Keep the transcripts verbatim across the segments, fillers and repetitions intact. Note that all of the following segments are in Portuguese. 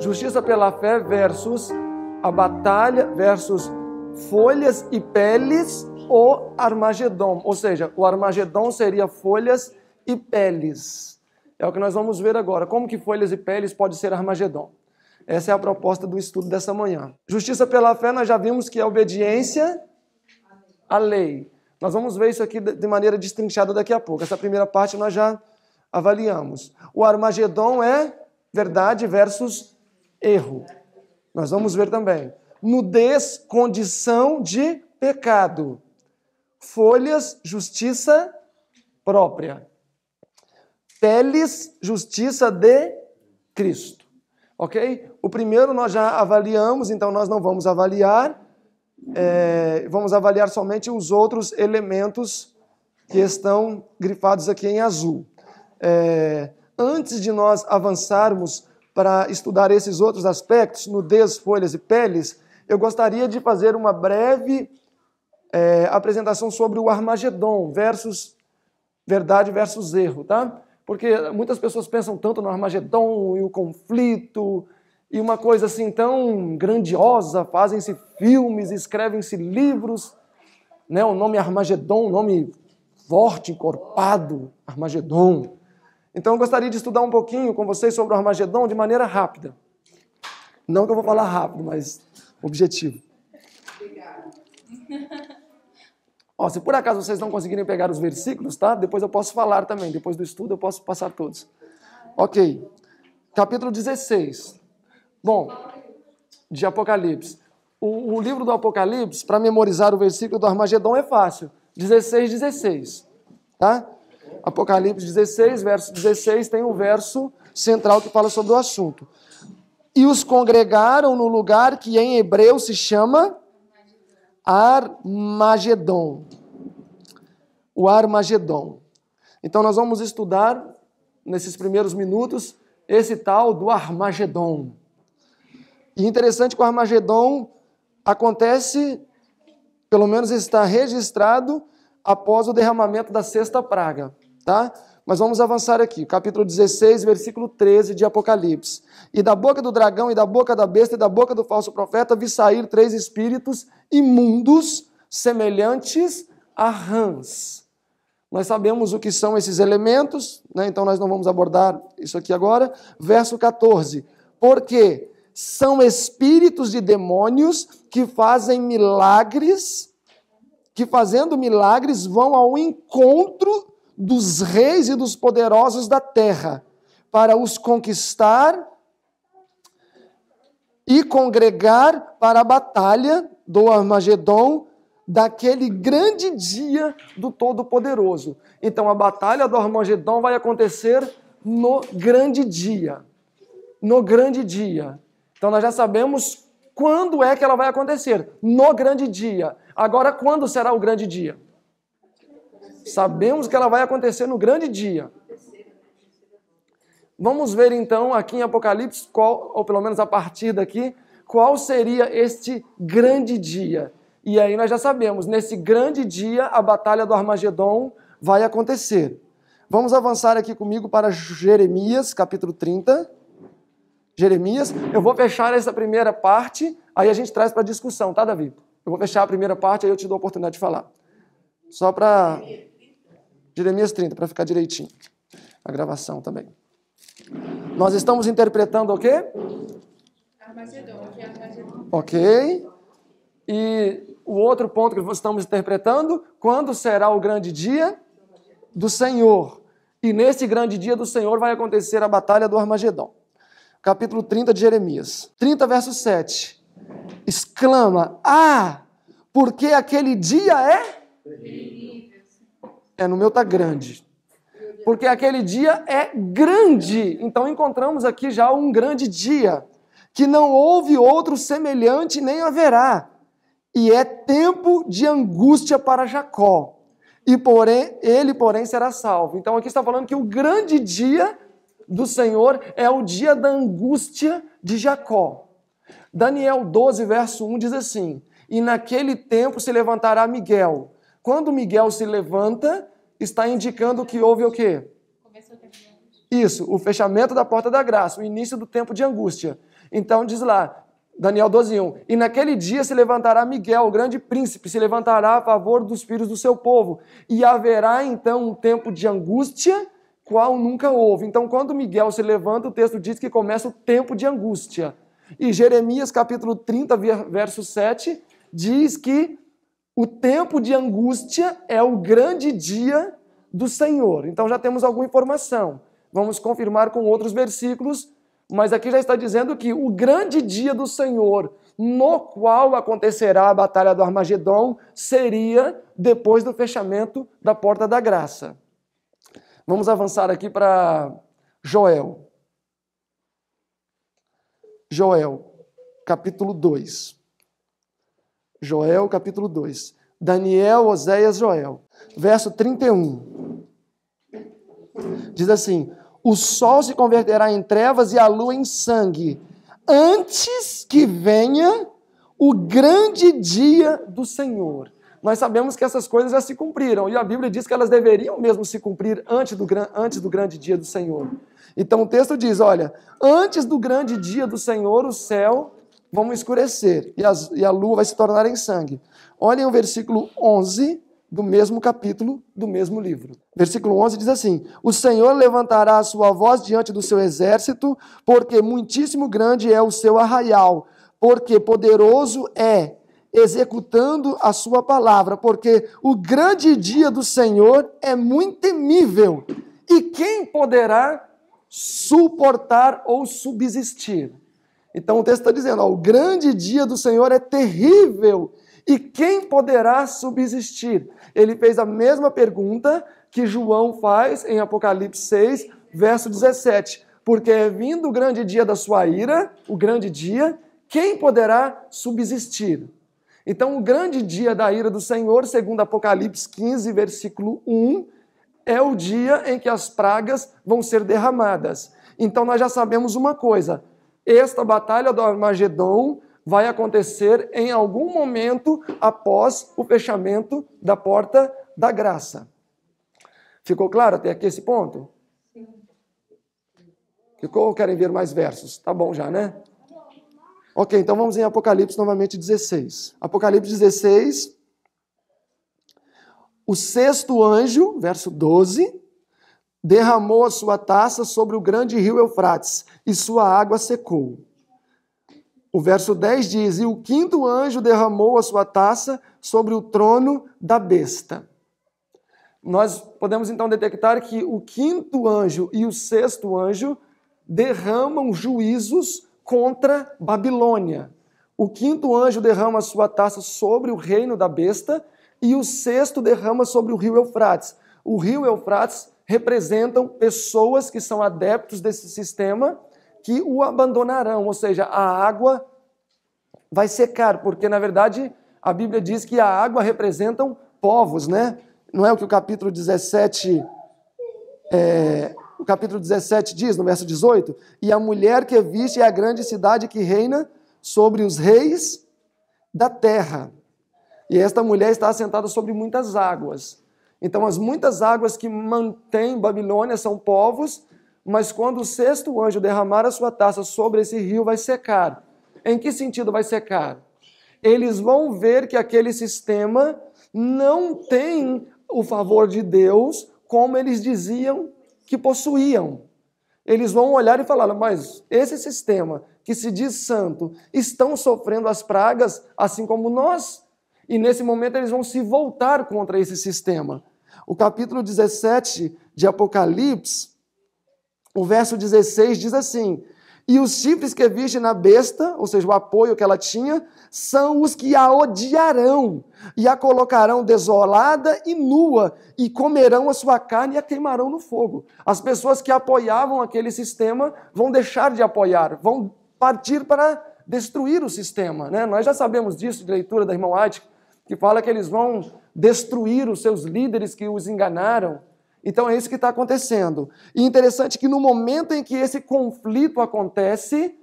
Justiça pela fé versus a batalha, versus folhas e peles ou Armagedon. Ou seja, o Armagedon seria folhas e peles. É o que nós vamos ver agora. Como que folhas e peles pode ser Armagedon? Essa é a proposta do estudo dessa manhã. Justiça pela fé, nós já vimos que é obediência à lei. Nós vamos ver isso aqui de maneira destrinchada daqui a pouco. Essa primeira parte nós já avaliamos. O Armagedon é verdade versus erro. Nós vamos ver também. Nudez, condição de pecado. Folhas, justiça própria. Peles, justiça de Cristo. Ok? O primeiro nós já avaliamos, então nós não vamos avaliar. É, vamos avaliar somente os outros elementos que estão grifados aqui em azul. É, antes de nós avançarmos para estudar esses outros aspectos, nudez, folhas e peles, eu gostaria de fazer uma breve é, apresentação sobre o Armagedon, versus verdade versus erro, tá? Porque muitas pessoas pensam tanto no Armagedon e o conflito, e uma coisa assim tão grandiosa, fazem-se filmes, escrevem-se livros, né? O nome Armagedon, o nome forte, encorpado, Armagedon. Então eu gostaria de estudar um pouquinho com vocês sobre o Armagedon de maneira rápida. Não que eu vou falar rápido, mas objetivo. Obrigado. Ó, se por acaso vocês não conseguirem pegar os versículos, tá? Depois eu posso falar também, depois do estudo eu posso passar todos. Ok. Capítulo dezesseis. Bom, de Apocalipse. O, o livro do Apocalipse, para memorizar o versículo do Armagedon é fácil. dezesseis, dezesseis. Tá? Apocalipse dezesseis, verso dezesseis, tem um verso central que fala sobre o assunto. E os congregaram no lugar que em hebreu se chama Armagedon. O Armagedon. Então nós vamos estudar, nesses primeiros minutos, esse tal do Armagedon. E interessante que o Armagedon acontece, pelo menos está registrado, após o derramamento da sexta praga, tá? Mas vamos avançar aqui, capítulo dezesseis, versículo treze de Apocalipse. E da boca do dragão, e da boca da besta, e da boca do falso profeta, vi sair três espíritos imundos, semelhantes a rãs. Nós sabemos o que são esses elementos, né? Então nós não vamos abordar isso aqui agora. Verso quatorze, porque são espíritos de demônios que fazem milagres, que fazendo milagres vão ao encontro dos reis e dos poderosos da terra, para os conquistar e congregar para a batalha do Armagedon, daquele grande dia do Todo-Poderoso. Então a batalha do Armagedon vai acontecer no grande dia. No grande dia. Então nós já sabemos quando é que ela vai acontecer, no grande dia. Agora, quando será o grande dia? Sabemos que ela vai acontecer no grande dia. Vamos ver então aqui em Apocalipse, qual, ou pelo menos a partir daqui, qual seria este grande dia. E aí nós já sabemos, nesse grande dia a batalha do Armagedon vai acontecer. Vamos avançar aqui comigo para Jeremias, capítulo trinta. Jeremias, eu vou fechar essa primeira parte, aí a gente traz para discussão, tá, Davi? Eu vou fechar a primeira parte, aí eu te dou a oportunidade de falar. Só para Jeremias trinta, para ficar direitinho. A gravação também. Nós estamos interpretando o quê? Armagedon. Ok. E o outro ponto que estamos interpretando, quando será o grande dia do Senhor? E nesse grande dia do Senhor vai acontecer a batalha do Armagedon. Capítulo trinta de Jeremias, trinta, verso sete, exclama, ah, porque aquele dia é? É, no meu está grande. Porque aquele dia é grande. Então encontramos aqui já um grande dia, que não houve outro semelhante nem haverá. E é tempo de angústia para Jacó, e porém, ele porém será salvo. Então aqui está falando que o grande dia do Senhor é o dia da angústia de Jacó. Daniel doze, verso um diz assim, e naquele tempo se levantará Miguel. Quando Miguel se levanta, está indicando que houve o quê? Isso, o fechamento da porta da graça, o início do tempo de angústia. Então diz lá, Daniel doze, um, e naquele dia se levantará Miguel, o grande príncipe, se levantará a favor dos filhos do seu povo, e haverá então um tempo de angústia, qual nunca houve. Então quando Miguel se levanta, o texto diz que começa o tempo de angústia. E Jeremias capítulo trinta, verso sete, diz que o tempo de angústia é o grande dia do Senhor. Então já temos alguma informação. Vamos confirmar com outros versículos, mas aqui já está dizendo que o grande dia do Senhor, no qual acontecerá a batalha do Armagedom, seria depois do fechamento da porta da graça. Vamos avançar aqui para Joel. Joel, capítulo dois. Joel, capítulo dois. Daniel, Oséias, Joel. Verso trinta e um. Diz assim: o sol se converterá em trevas e a lua em sangue, antes que venha o grande dia do Senhor. Nós sabemos que essas coisas já se cumpriram, e a Bíblia diz que elas deveriam mesmo se cumprir antes do, antes do grande dia do Senhor. Então o texto diz, olha, antes do grande dia do Senhor, o céu vão escurecer, e, as, e a lua vai se tornar em sangue. Olhem o versículo onze do mesmo capítulo, do mesmo livro. Versículo onze diz assim: o Senhor levantará a sua voz diante do seu exército, porque muitíssimo grande é o seu arraial, porque poderoso é, executando a sua palavra, porque o grande dia do Senhor é muito temível, e quem poderá suportar ou subsistir? Então o texto está dizendo, ó, o grande dia do Senhor é terrível, e quem poderá subsistir? Ele fez a mesma pergunta que João faz em Apocalipse seis, verso dezessete, porque é vindo o grande dia da sua ira, o grande dia, quem poderá subsistir? Então o grande dia da ira do Senhor, segundo Apocalipse quinze, versículo um, é o dia em que as pragas vão ser derramadas. Então nós já sabemos uma coisa, esta batalha do Armagedom vai acontecer em algum momento após o fechamento da porta da graça. Ficou claro até aqui esse ponto? Sim. Ficou ou querem ver mais versos? Tá bom já, né? Ok, então vamos em Apocalipse novamente dezesseis. Apocalipse dezesseis, o sexto anjo, verso doze, derramou a sua taça sobre o grande rio Eufrates, e sua água secou. O verso dez diz, e o quinto anjo derramou a sua taça sobre o trono da besta. Nós podemos então detectar que o quinto anjo e o sexto anjo derramam juízos contra Babilônia. O quinto anjo derrama a sua taça sobre o reino da besta e o sexto derrama sobre o rio Eufrates. O rio Eufrates representam pessoas que são adeptos desse sistema que o abandonarão, ou seja, a água vai secar, porque na verdade a Bíblia diz que a água representam povos, né? Não é o que o capítulo dezessete é... O capítulo dezessete diz, no verso dezoito, e a mulher que viste é a grande cidade que reina sobre os reis da terra. E esta mulher está assentada sobre muitas águas. Então as muitas águas que mantém Babilônia são povos, mas quando o sexto anjo derramar a sua taça sobre esse rio, vai secar. Em que sentido vai secar? Eles vão ver que aquele sistema não tem o favor de Deus, como eles diziam que possuíam. Eles vão olhar e falar, mas esse sistema que se diz santo, estão sofrendo as pragas assim como nós, e nesse momento eles vão se voltar contra esse sistema. O capítulo dezessete de Apocalipse, o verso dezesseis diz assim, e os chifres que viste na besta, ou seja, o apoio que ela tinha, são os que a odiarão, e a colocarão desolada e nua, e comerão a sua carne e a queimarão no fogo. As pessoas que apoiavam aquele sistema vão deixar de apoiar, vão partir para destruir o sistema, né? Nós já sabemos disso de leitura da Irmã White, que fala que eles vão destruir os seus líderes que os enganaram. Então é isso que está acontecendo. E interessante que no momento em que esse conflito acontece,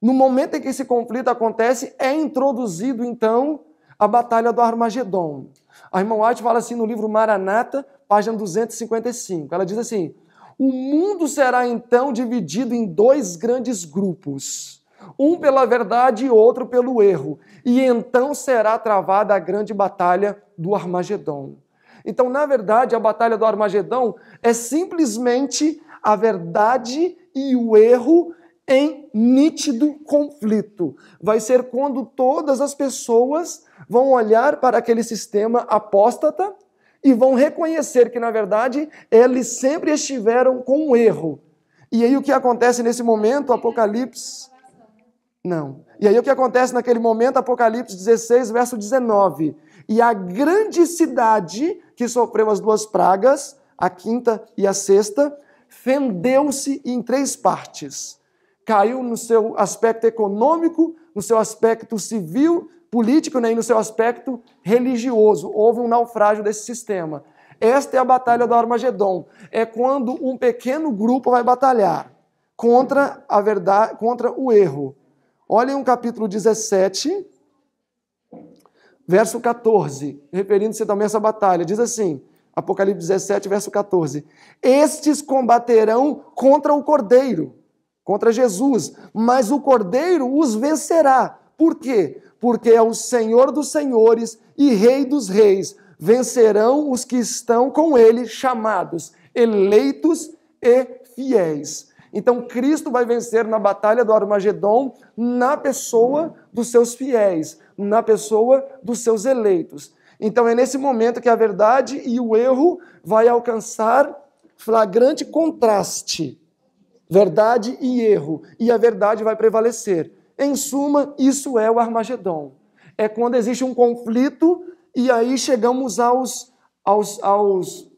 no momento em que esse conflito acontece, é introduzido então a batalha do Armagedom. A Irmã White fala assim no livro Maranata, página duzentos e cinquenta e cinco. Ela diz assim, o mundo será então dividido em dois grandes grupos. um pela verdade e outro pelo erro. E então será travada a grande batalha do Armagedom. Então, na verdade, a batalha do Armagedom é simplesmente a verdade e o erro em nítido conflito. Vai ser quando todas as pessoas vão olhar para aquele sistema apóstata e vão reconhecer que, na verdade, eles sempre estiveram com um erro. E aí o que acontece nesse momento, Apocalipse... Não. E aí o que acontece naquele momento, Apocalipse dezesseis, verso dezenove. E a grande cidade que sofreu as duas pragas, a quinta e a sexta, fendeu-se em três partes. Caiu no seu aspecto econômico, no seu aspecto civil, político, né? E no seu aspecto religioso. Houve um naufrágio desse sistema. Esta é a batalha do Armagedom. É quando um pequeno grupo vai batalhar contra a verdade, contra o erro. Olhem o capítulo dezessete, verso catorze, referindo-se também a essa batalha. Diz assim, Apocalipse dezessete, verso catorze. Estes combaterão contra o Cordeiro, contra Jesus, mas o Cordeiro os vencerá. Por quê? Porque é o Senhor dos senhores e Rei dos reis. Vencerão os que estão com ele, chamados, eleitos e fiéis. Então, Cristo vai vencer na batalha do Armagedom na pessoa dos seus fiéis, na pessoa dos seus eleitos. Então, é nesse momento que a verdade e o erro vai alcançar flagrante contraste. Verdade e erro. E a verdade vai prevalecer. Em suma, isso é o Armagedom. É quando existe um conflito e aí chegamos aos... aos, aos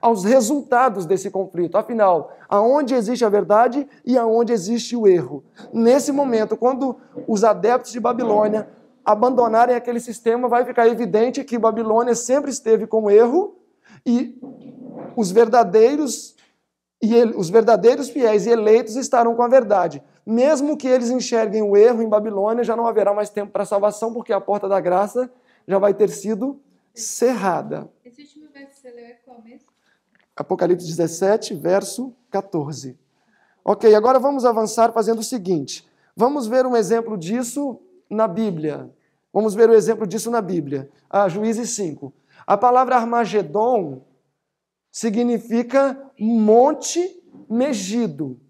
aos resultados desse conflito. Afinal, aonde existe a verdade e aonde existe o erro. Nesse momento, quando os adeptos de Babilônia abandonarem aquele sistema, vai ficar evidente que Babilônia sempre esteve com erro e os verdadeiros, e ele, os verdadeiros fiéis e eleitos estarão com a verdade. Mesmo que eles enxerguem o erro em Babilônia, já não haverá mais tempo para salvação, porque a porta da graça já vai ter sido cerrada. Esse último verso que você leu é qual mesmo? Apocalipse dezessete, verso catorze. Ok, agora vamos avançar fazendo o seguinte. Vamos ver um exemplo disso na Bíblia. Vamos ver o um exemplo disso na Bíblia. Ah, Juízes cinco. A palavra Armagedom significa monte megido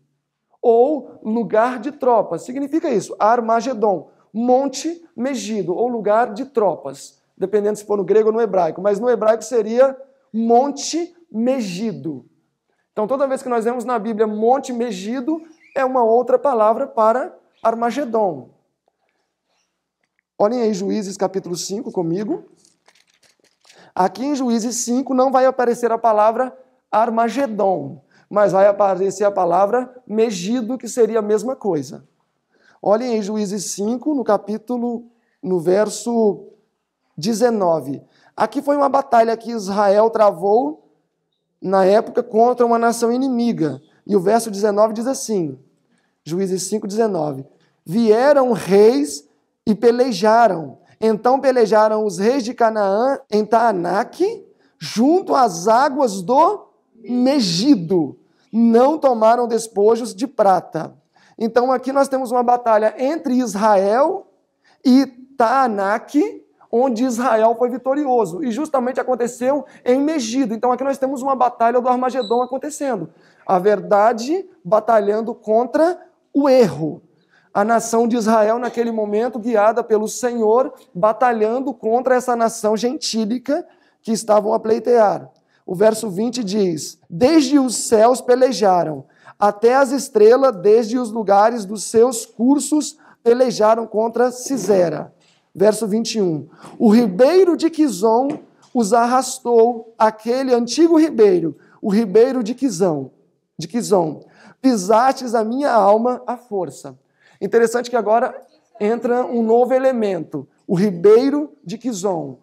ou lugar de tropas. Significa isso, Armagedom, monte megido ou lugar de tropas, dependendo se for no grego ou no hebraico. Mas no hebraico seria monte megido. Então, toda vez que nós vemos na Bíblia monte megido, é uma outra palavra para Armagedom. Olhem aí Juízes capítulo cinco comigo. Aqui em Juízes cinco não vai aparecer a palavra Armagedom, mas vai aparecer a palavra megido, que seria a mesma coisa. Olhem aí Juízes cinco, no capítulo, no verso dezenove. Aqui foi uma batalha que Israel travou na época, contra uma nação inimiga. E o verso dezenove diz assim, Juízes cinco, dezenove. Vieram reis e pelejaram. Então pelejaram os reis de Canaã em Taanaque, junto às águas do Megido. Não tomaram despojos de prata. Então aqui nós temos uma batalha entre Israel e Taanaque, onde Israel foi vitorioso, e justamente aconteceu em Megido. Então aqui nós temos uma batalha do Armagedom acontecendo. A verdade batalhando contra o erro. A nação de Israel, naquele momento, guiada pelo Senhor, batalhando contra essa nação gentílica que estavam a pleitear. O verso vinte diz, desde os céus pelejaram, até as estrelas, desde os lugares dos seus cursos, pelejaram contra Sisera. Verso vinte e um, o ribeiro de Quizon os arrastou, aquele antigo ribeiro, o ribeiro de Quizon, de Quizon. Pisastes a minha alma à força. Interessante que agora entra um novo elemento, o ribeiro de Quizon.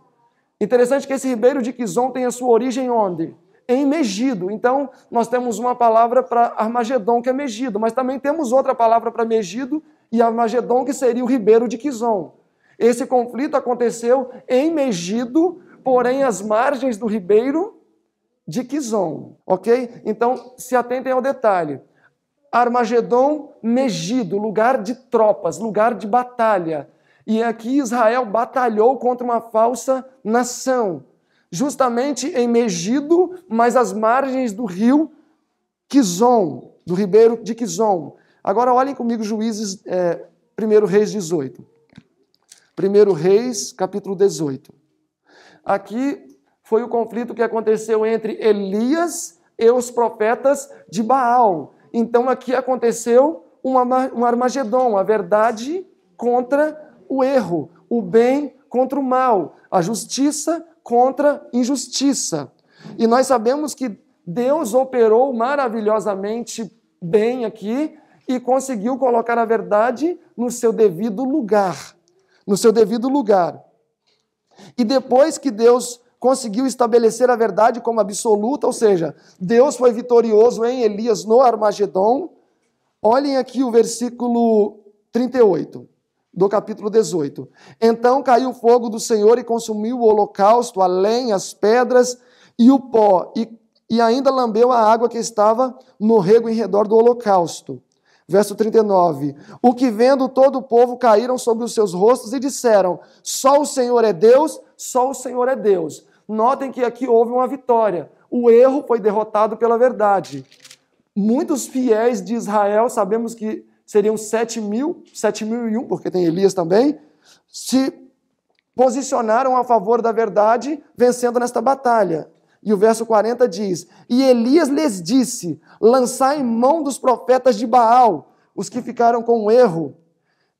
Interessante que esse ribeiro de Quizon tem a sua origem onde? Em Megido. Então, nós temos uma palavra para Armagedom, que é Megido, mas também temos outra palavra para Megido e Armagedom, que seria o ribeiro de Quizon. Esse conflito aconteceu em Megido, porém às margens do ribeiro de Quizon, ok? Então, se atentem ao detalhe. Armagedon, Megido, lugar de tropas, lugar de batalha. E aqui Israel batalhou contra uma falsa nação, justamente em Megido, mas às margens do rio Quizon, do ribeiro de Quizon. Agora olhem comigo Juízes, é, primeiro Reis dezoito. primeiro Reis, capítulo dezoito. Aqui foi o conflito que aconteceu entre Elias e os profetas de Baal. Então aqui aconteceu um Armagedon, a verdade contra o erro, o bem contra o mal, a justiça contra a injustiça. E nós sabemos que Deus operou maravilhosamente bem aqui e conseguiu colocar a verdade no seu devido lugar, no seu devido lugar. E depois que Deus conseguiu estabelecer a verdade como absoluta, ou seja, Deus foi vitorioso em Elias no Armagedon. Olhem aqui o versículo trinta e oito, do capítulo dezoito. Então caiu o fogo do Senhor e consumiu o holocausto, a lenha, as pedras e o pó, e, e ainda lambeu a água que estava no rego em redor do holocausto. Verso trinta e nove, o que vendo todo o povo caíram sobre os seus rostos e disseram, só o Senhor é Deus, só o Senhor é Deus. Notem que aqui houve uma vitória, o erro foi derrotado pela verdade. Muitos fiéis de Israel, sabemos que seriam sete mil, sete mil e um, porque tem Elias também, se posicionaram a favor da verdade, vencendo nesta batalha. E o verso quarenta diz, e Elias lhes disse, lançai em mão dos profetas de Baal, os que ficaram com o erro,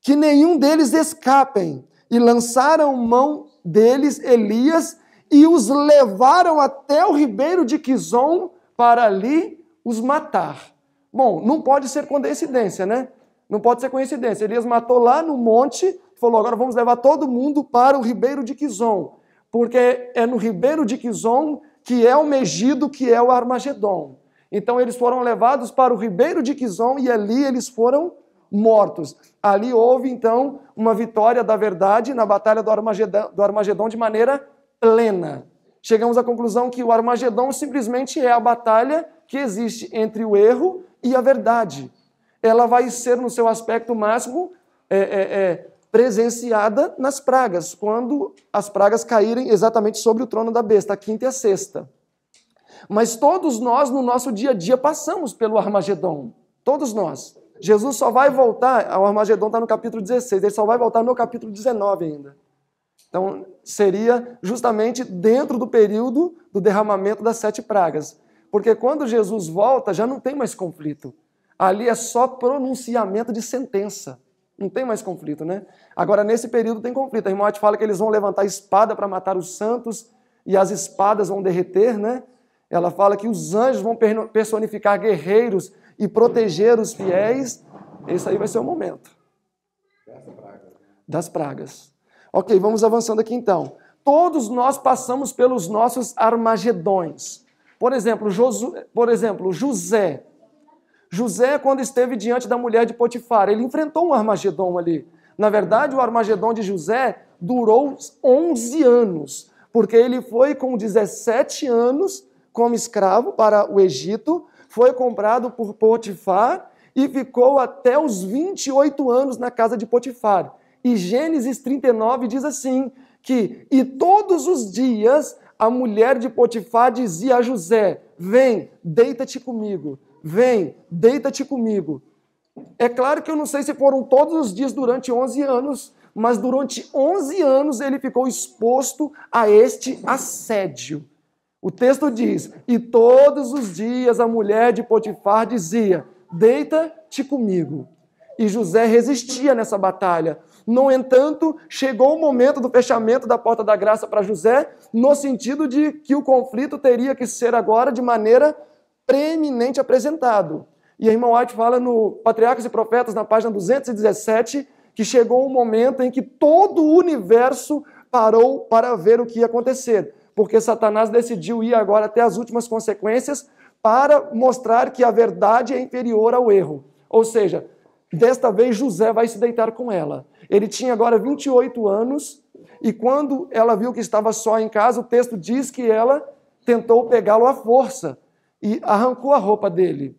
que nenhum deles escapem. E lançaram mão deles Elias e os levaram até o ribeiro de Quizon para ali os matar. Bom, não pode ser coincidência, né? Não pode ser coincidência. Elias matou lá no monte, falou, agora vamos levar todo mundo para o ribeiro de Quizon, porque é no ribeiro de Quizon que é o Megido, que é o Armagedon. Então eles foram levados para o ribeiro de Quizon e ali eles foram mortos. Ali houve então uma vitória da verdade na batalha do Armagedon, do Armagedon de maneira plena. Chegamos à conclusão que o Armagedon simplesmente é a batalha que existe entre o erro e a verdade. Ela vai ser no seu aspecto máximo é, é, é, presenciada nas pragas, quando as pragas caírem exatamente sobre o trono da besta, a quinta e a sexta. Mas todos nós, no nosso dia a dia, passamos pelo Armagedon. Todos nós. Jesus só vai voltar, o Armagedon está no capítulo dezesseis, ele só vai voltar no capítulo dezenove ainda. Então, seria justamente dentro do período do derramamento das sete pragas. Porque quando Jesus volta, já não tem mais conflito. Ali é só pronunciamento de sentença. Não tem mais conflito, né? Agora, nesse período tem conflito. A irmã White fala que eles vão levantar espada para matar os santos e as espadas vão derreter, né? Ela fala que os anjos vão personificar guerreiros e proteger os fiéis. Esse aí vai ser o momento. Das pragas. Das pragas. Ok, vamos avançando aqui então. Todos nós passamos pelos nossos armagedões. Por exemplo, Josué, por exemplo, José. José, quando esteve diante da mulher de Potifar, ele enfrentou um Armagedon ali. Na verdade, o Armagedon de José durou onze anos, porque ele foi com dezessete anos como escravo para o Egito, foi comprado por Potifar e ficou até os vinte e oito anos na casa de Potifar. E Gênesis trinta e nove diz assim, que e todos os dias a mulher de Potifar dizia a José, vem, deita-te comigo. Vem, deita-te comigo. É claro que eu não sei se foram todos os dias durante onze anos, mas durante onze anos ele ficou exposto a este assédio. O texto diz, e todos os dias a mulher de Potifar dizia, deita-te comigo. E José resistia nessa batalha. No entanto, chegou o momento do fechamento da porta da graça para José, no sentido de que o conflito teria que ser agora de maneira preeminente apresentado. E a irmã White fala no Patriarcas e Profetas, na página duzentos e dezessete, que chegou um momento em que todo o universo parou para ver o que ia acontecer, porque Satanás decidiu ir agora até as últimas consequências para mostrar que a verdade é inferior ao erro. Ou seja, desta vez José vai se deitar com ela. Ele tinha agora vinte e oito anos e quando ela viu que estava só em casa, o texto diz que ela tentou pegá-lo à força e arrancou a roupa dele.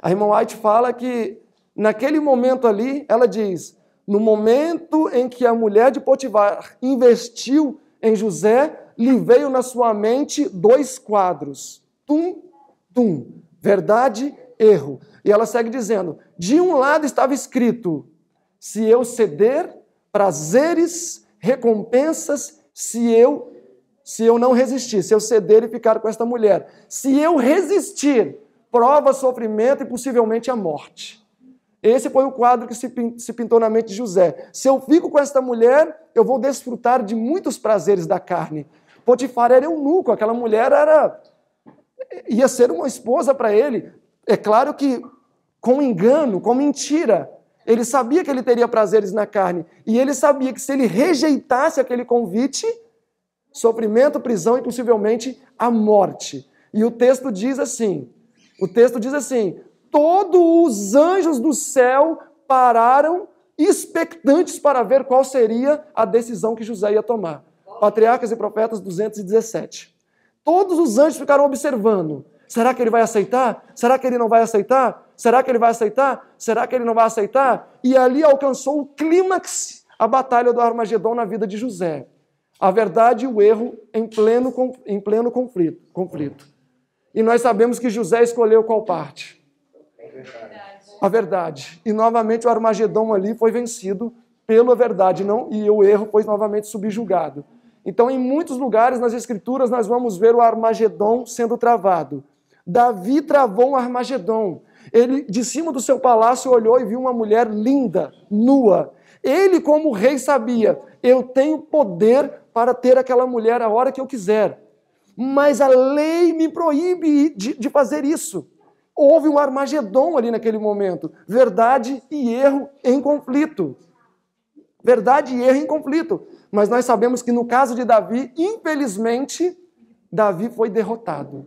A irmã White fala que naquele momento ali, ela diz, no momento em que a mulher de Potifar investiu em José, lhe veio na sua mente dois quadros, tum, tum, verdade, erro. E ela segue dizendo, de um lado estava escrito, se eu ceder, prazeres, recompensas, se eu, se eu não resistir, se eu ceder e ficar com esta mulher, se eu resistir, prova, sofrimento e possivelmente a morte. Esse foi o quadro que se pintou na mente de José. Se eu fico com esta mulher, eu vou desfrutar de muitos prazeres da carne. Potifar era eunuco, aquela mulher era, ia ser uma esposa para ele. É claro que com engano, com mentira. Ele sabia que ele teria prazeres na carne. E ele sabia que se ele rejeitasse aquele convite, sofrimento, prisão e possivelmente a morte. E o texto diz assim, o texto diz assim, todos os anjos do céu pararam expectantes para ver qual seria a decisão que José ia tomar. Patriarcas e Profetas duzentos e dezessete. Todos os anjos ficaram observando. Será que ele vai aceitar? Será que ele não vai aceitar? Será que ele vai aceitar? Será que ele não vai aceitar? E ali alcançou o clímax, a batalha do Armagedon na vida de José. A verdade e o erro em pleno, em pleno conflito, conflito. E nós sabemos que José escolheu qual parte? A verdade. E novamente o Armagedon ali foi vencido pela verdade, não, e o erro foi novamente subjugado. Então em muitos lugares nas escrituras nós vamos ver o Armagedon sendo travado. Davi travou um Armagedon. Ele de cima do seu palácio olhou e viu uma mulher linda, nua. Ele como rei sabia, eu tenho poder para ter aquela mulher a hora que eu quiser. Mas a lei me proíbe de, de fazer isso. Houve um Armagedon ali naquele momento. Verdade e erro em conflito. Verdade e erro em conflito. Mas nós sabemos que no caso de Davi, infelizmente, Davi foi derrotado.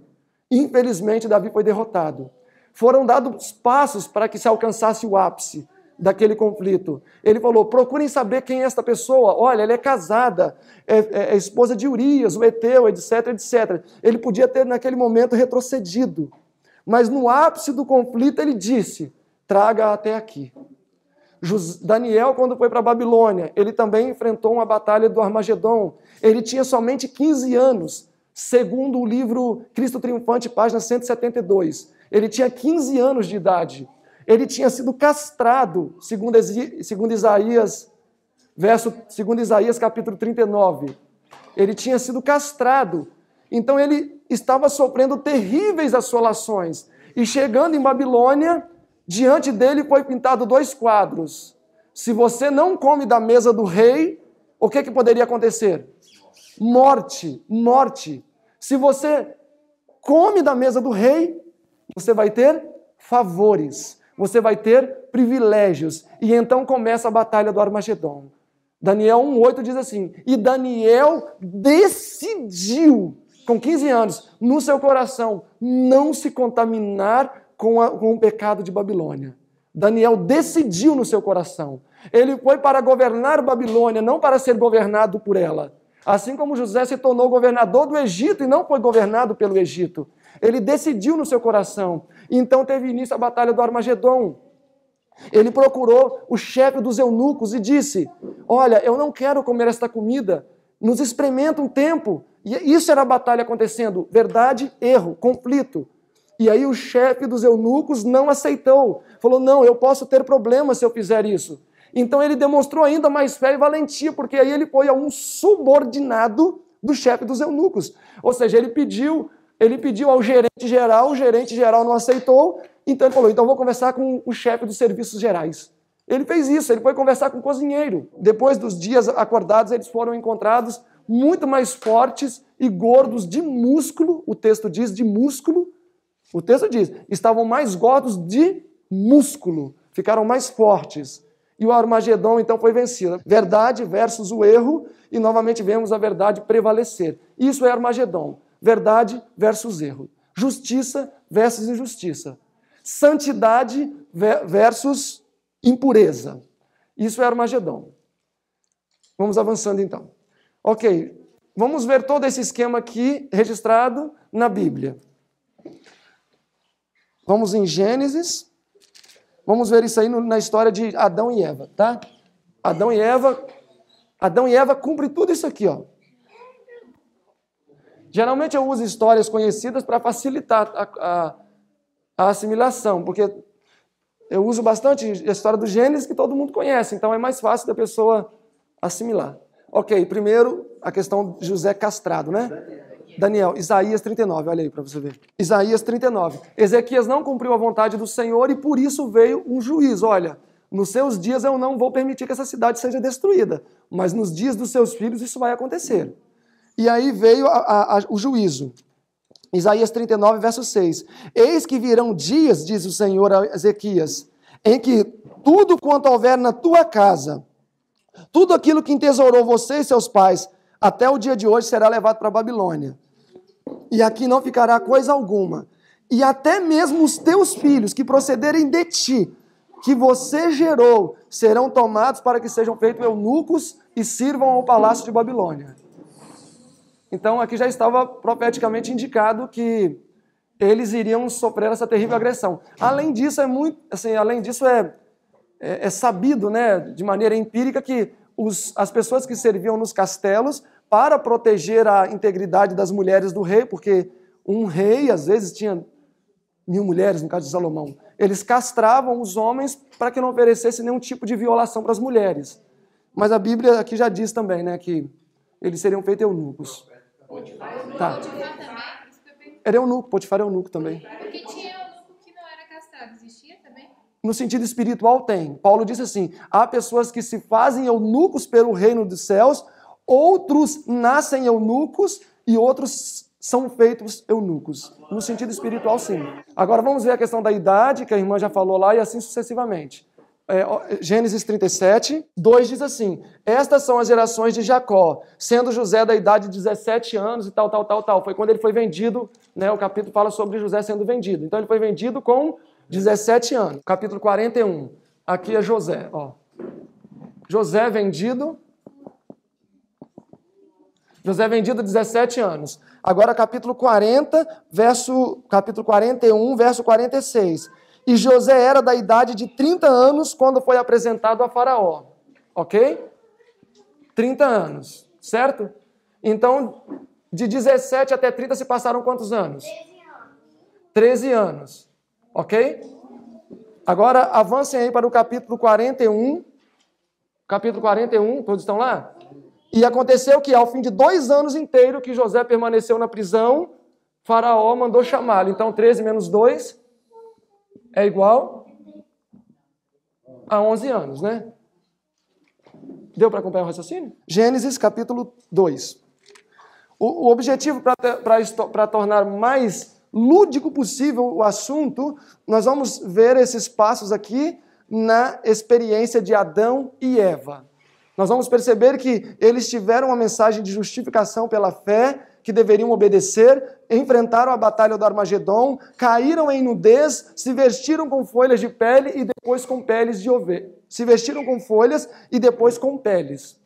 Infelizmente, Davi foi derrotado. Foram dados passos para que se alcançasse o ápice daquele conflito. Ele falou, procurem saber quem é esta pessoa. Olha, ela é casada, é, é esposa de Urias, o Eteu, etc, et cetera. Ele podia ter naquele momento retrocedido. Mas no ápice do conflito ele disse, traga até aqui. Daniel, quando foi para a Babilônia, ele também enfrentou uma batalha do Armagedon. Ele tinha somente quinze anos, segundo o livro Cristo Triunfante, página cento e setenta e dois. Ele tinha quinze anos de idade. Ele tinha sido castrado, segundo, segundo Isaías, verso, segundo Isaías, capítulo trinta e nove. Ele tinha sido castrado. Então ele estava sofrendo terríveis assolações. E chegando em Babilônia, diante dele foi pintado dois quadros. Se você não come da mesa do rei, o que, que poderia acontecer? Morte, morte. Se você come da mesa do rei, você vai ter favores, você vai ter privilégios. E então começa a batalha do Armagedon. Daniel um, oito diz assim, e Daniel decidiu, com quinze anos, no seu coração, não se contaminar com, a, com o pecado de Babilônia. Daniel decidiu no seu coração. Ele foi para governar Babilônia, não para ser governado por ela. Assim como José se tornou governador do Egito e não foi governado pelo Egito. Ele decidiu no seu coração. Então teve início a batalha do Armagedon. Ele procurou o chefe dos eunucos e disse, olha, eu não quero comer esta comida, nos experimenta um tempo. E isso era a batalha acontecendo, verdade, erro, conflito. E aí o chefe dos eunucos não aceitou, falou, não, eu posso ter problemas se eu fizer isso. Então ele demonstrou ainda mais fé e valentia, porque aí ele foi a um subordinado do chefe dos eunucos. Ou seja, ele pediu, ele pediu ao gerente geral, o gerente geral não aceitou, então ele falou, então eu vou conversar com o chefe dos serviços gerais. Ele fez isso, ele foi conversar com o cozinheiro. Depois dos dias acordados, eles foram encontrados muito mais fortes e gordos de músculo, o texto diz, de músculo, o texto diz, estavam mais gordos de músculo, ficaram mais fortes. E o Armagedon, então, foi vencido. Verdade versus o erro, e novamente vemos a verdade prevalecer. Isso é Armagedon, verdade versus erro, justiça versus injustiça, santidade versus impureza. Isso é Armagedon. Vamos avançando, então. Ok, vamos ver todo esse esquema aqui registrado na Bíblia. Vamos em Gênesis. Vamos ver isso aí no, na história de Adão e Eva, tá? Adão e Eva, Adão e Eva cumprem tudo isso aqui, ó. Geralmente eu uso histórias conhecidas para facilitar a, a, a assimilação, porque eu uso bastante a história do Gênesis que todo mundo conhece, então é mais fácil da pessoa assimilar. Ok, primeiro a questão de José castrado, né? Daniel, Isaías trinta e nove, olha aí para você ver. Isaías trinta e nove. Ezequias não cumpriu a vontade do Senhor e por isso veio um juiz. Olha, nos seus dias eu não vou permitir que essa cidade seja destruída, mas nos dias dos seus filhos isso vai acontecer. E aí veio a, a, a, o juízo. Isaías trinta e nove, verso seis. Eis que virão dias, diz o Senhor a Ezequias, em que tudo quanto houver na tua casa, tudo aquilo que entesourou você e seus pais, até o dia de hoje será levado para a Babilônia. E aqui não ficará coisa alguma. E até mesmo os teus filhos que procederem de ti, que você gerou, serão tomados para que sejam feitos eunucos e sirvam ao palácio de Babilônia. Então aqui já estava profeticamente indicado que eles iriam sofrer essa terrível agressão. Além disso é muito, assim, além disso é, é, é sabido, né, de maneira empírica que os, as pessoas que serviam nos castelos para proteger a integridade das mulheres do rei, porque um rei às vezes tinha mil mulheres, no caso de Salomão, eles castravam os homens para que não oferecesse nenhum tipo de violação para as mulheres. Mas a Bíblia aqui já diz também, né, que eles seriam feitos eunucos. Tá. Era eunuco, Potifar é eunuco também. Porque tinha eunuco que não era castrado, existia também? No sentido espiritual tem. Paulo disse assim, há pessoas que se fazem eunucos pelo reino dos céus, outros nascem eunucos e outros são feitos eunucos. No sentido espiritual sim. Agora vamos ver a questão da idade, que a irmã já falou lá, e assim sucessivamente. É, Gênesis trinta e sete, dois diz assim, estas são as gerações de Jacó, sendo José da idade de dezessete anos e tal, tal, tal, tal. Foi quando ele foi vendido, né, o capítulo fala sobre José sendo vendido. Então ele foi vendido com dezessete anos. Capítulo quarenta e um, aqui é José, ó. José vendido, José vendido dezessete anos. Agora capítulo quarenta, verso, capítulo quarenta e um, verso quarenta e seis. E José era da idade de trinta anos quando foi apresentado a Faraó. Ok? trinta anos, certo? Então, de dezessete até trinta se passaram quantos anos? treze anos. Ok? Agora, avancem aí para o capítulo quarenta e um. Capítulo quarenta e um, todos estão lá? E aconteceu que, ao fim de dois anos inteiro que José permaneceu na prisão, Faraó mandou chamá-lo. Então, treze menos dois... é igual a onze anos, né? Deu para acompanhar o raciocínio? Gênesis capítulo dois. O, o objetivo para tornar mais lúdico possível o assunto, nós vamos ver esses passos aqui na experiência de Adão e Eva. Nós vamos perceber que eles tiveram uma mensagem de justificação pela fé, que deveriam obedecer, enfrentaram a batalha do Armagedon, caíram em nudez, se vestiram com folhas de pele e depois com peles de ovelha. Se vestiram com folhas e depois com peles.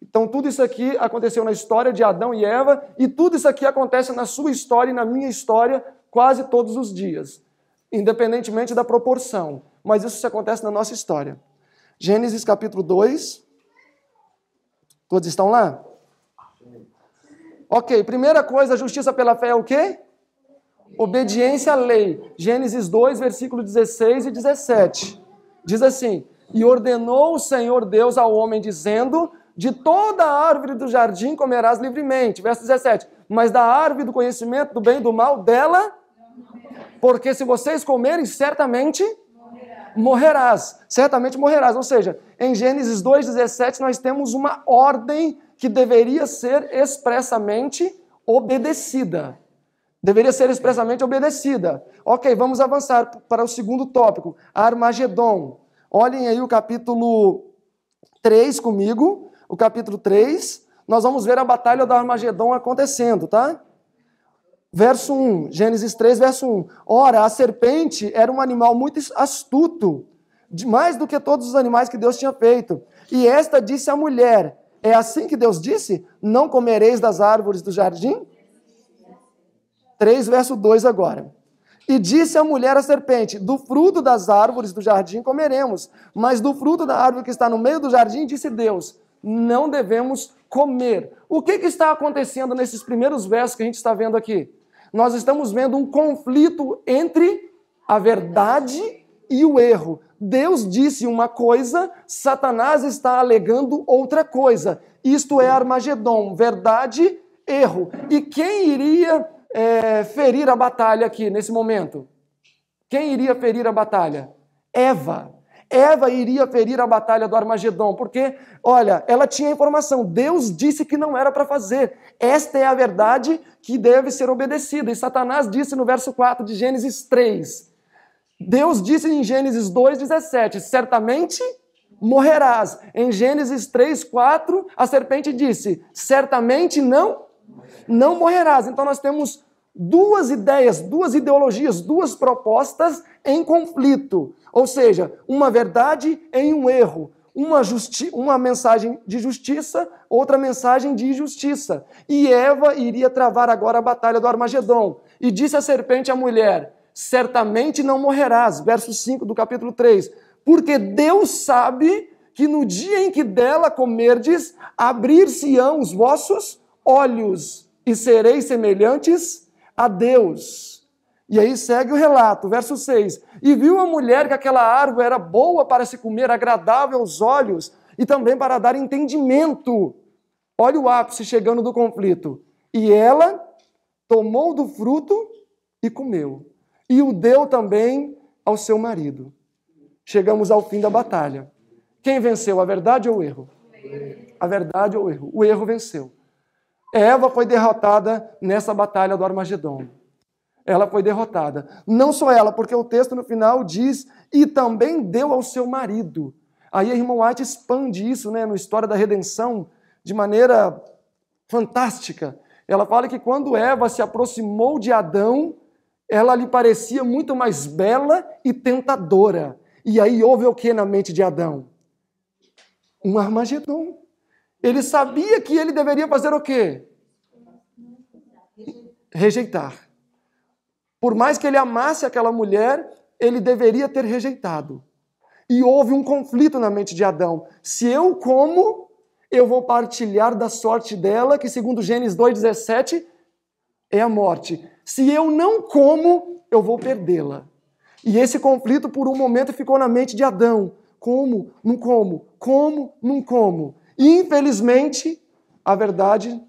Então tudo isso aqui aconteceu na história de Adão e Eva e tudo isso aqui acontece na sua história e na minha história quase todos os dias, independentemente da proporção. Mas isso acontece na nossa história. Gênesis capítulo dois. Todos estão lá? Ok, primeira coisa, a justiça pela fé é o quê? Obediência à lei. Gênesis dois, versículo dezesseis e dezessete. Diz assim, e ordenou o Senhor Deus ao homem, dizendo, de toda a árvore do jardim comerás livremente. Verso dezessete, mas da árvore do conhecimento do bem e do mal dela, porque se vocês comerem, certamente morrerás. Certamente morrerás. Ou seja, em Gênesis dois, dezessete, nós temos uma ordem que deveria ser expressamente obedecida. Deveria ser expressamente obedecida. Ok, vamos avançar para o segundo tópico, Armagedon. Olhem aí o capítulo três comigo, o capítulo três, nós vamos ver a batalha do Armagedon acontecendo, tá? Verso um, Gênesis três, verso um. Ora, a serpente era um animal muito astuto, mais do que todos os animais que Deus tinha feito. E esta disse à mulher, é assim que Deus disse? Não comereis das árvores do jardim? três, verso dois agora. E disse a mulher à serpente, do fruto das árvores do jardim comeremos, mas do fruto da árvore que está no meio do jardim, disse Deus, não devemos comer. O que, que está acontecendo nesses primeiros versos que a gente está vendo aqui? Nós estamos vendo um conflito entre a verdade e o erro. Deus disse uma coisa, Satanás está alegando outra coisa. Isto é Armagedon, verdade, erro. E quem iria... É, ferir a batalha aqui, nesse momento? Quem iria ferir a batalha? Eva. Eva iria ferir a batalha do Armagedon, porque, olha, ela tinha informação, Deus disse que não era para fazer. Esta é a verdade que deve ser obedecida. E Satanás disse no verso quatro de Gênesis três, Deus disse em Gênesis dois, dezessete, certamente morrerás. Em Gênesis três, quatro, a serpente disse, certamente não Não morrerás. Então nós temos duas ideias, duas ideologias, duas propostas em conflito. Ou seja, uma verdade em um erro. Uma, justi- uma mensagem de justiça, outra mensagem de injustiça. E Eva iria travar agora a batalha do Armagedon. E disse a serpente à mulher, certamente não morrerás. Verso cinco do capítulo três. Porque Deus sabe que no dia em que dela comerdes, abrir-se-ão os vossos olhos e sereis semelhantes a Deus. E aí segue o relato, verso seis. E viu a mulher que aquela árvore era boa para se comer, agradável aos olhos e também para dar entendimento. Olha o ápice chegando do conflito. E ela tomou do fruto e comeu. E o deu também ao seu marido. Chegamos ao fim da batalha. Quem venceu, a verdade ou o erro? A verdade ou o erro? O erro venceu. Eva foi derrotada nessa batalha do Armagedon. Ela foi derrotada. Não só ela, porque o texto no final diz, e também deu ao seu marido. Aí a irmã White expande isso, né, na história da redenção de maneira fantástica. Ela fala que quando Eva se aproximou de Adão, ela lhe parecia muito mais bela e tentadora. E aí houve o que na mente de Adão? Um Armagedon. Ele sabia que ele deveria fazer o quê? Rejeitar. Por mais que ele amasse aquela mulher, ele deveria ter rejeitado. E houve um conflito na mente de Adão. Se eu como, eu vou partilhar da sorte dela, que segundo Gênesis dois, dezessete, é a morte. Se eu não como, eu vou perdê-la. E esse conflito por um momento ficou na mente de Adão. Como, não como, como, não como. Infelizmente, a verdade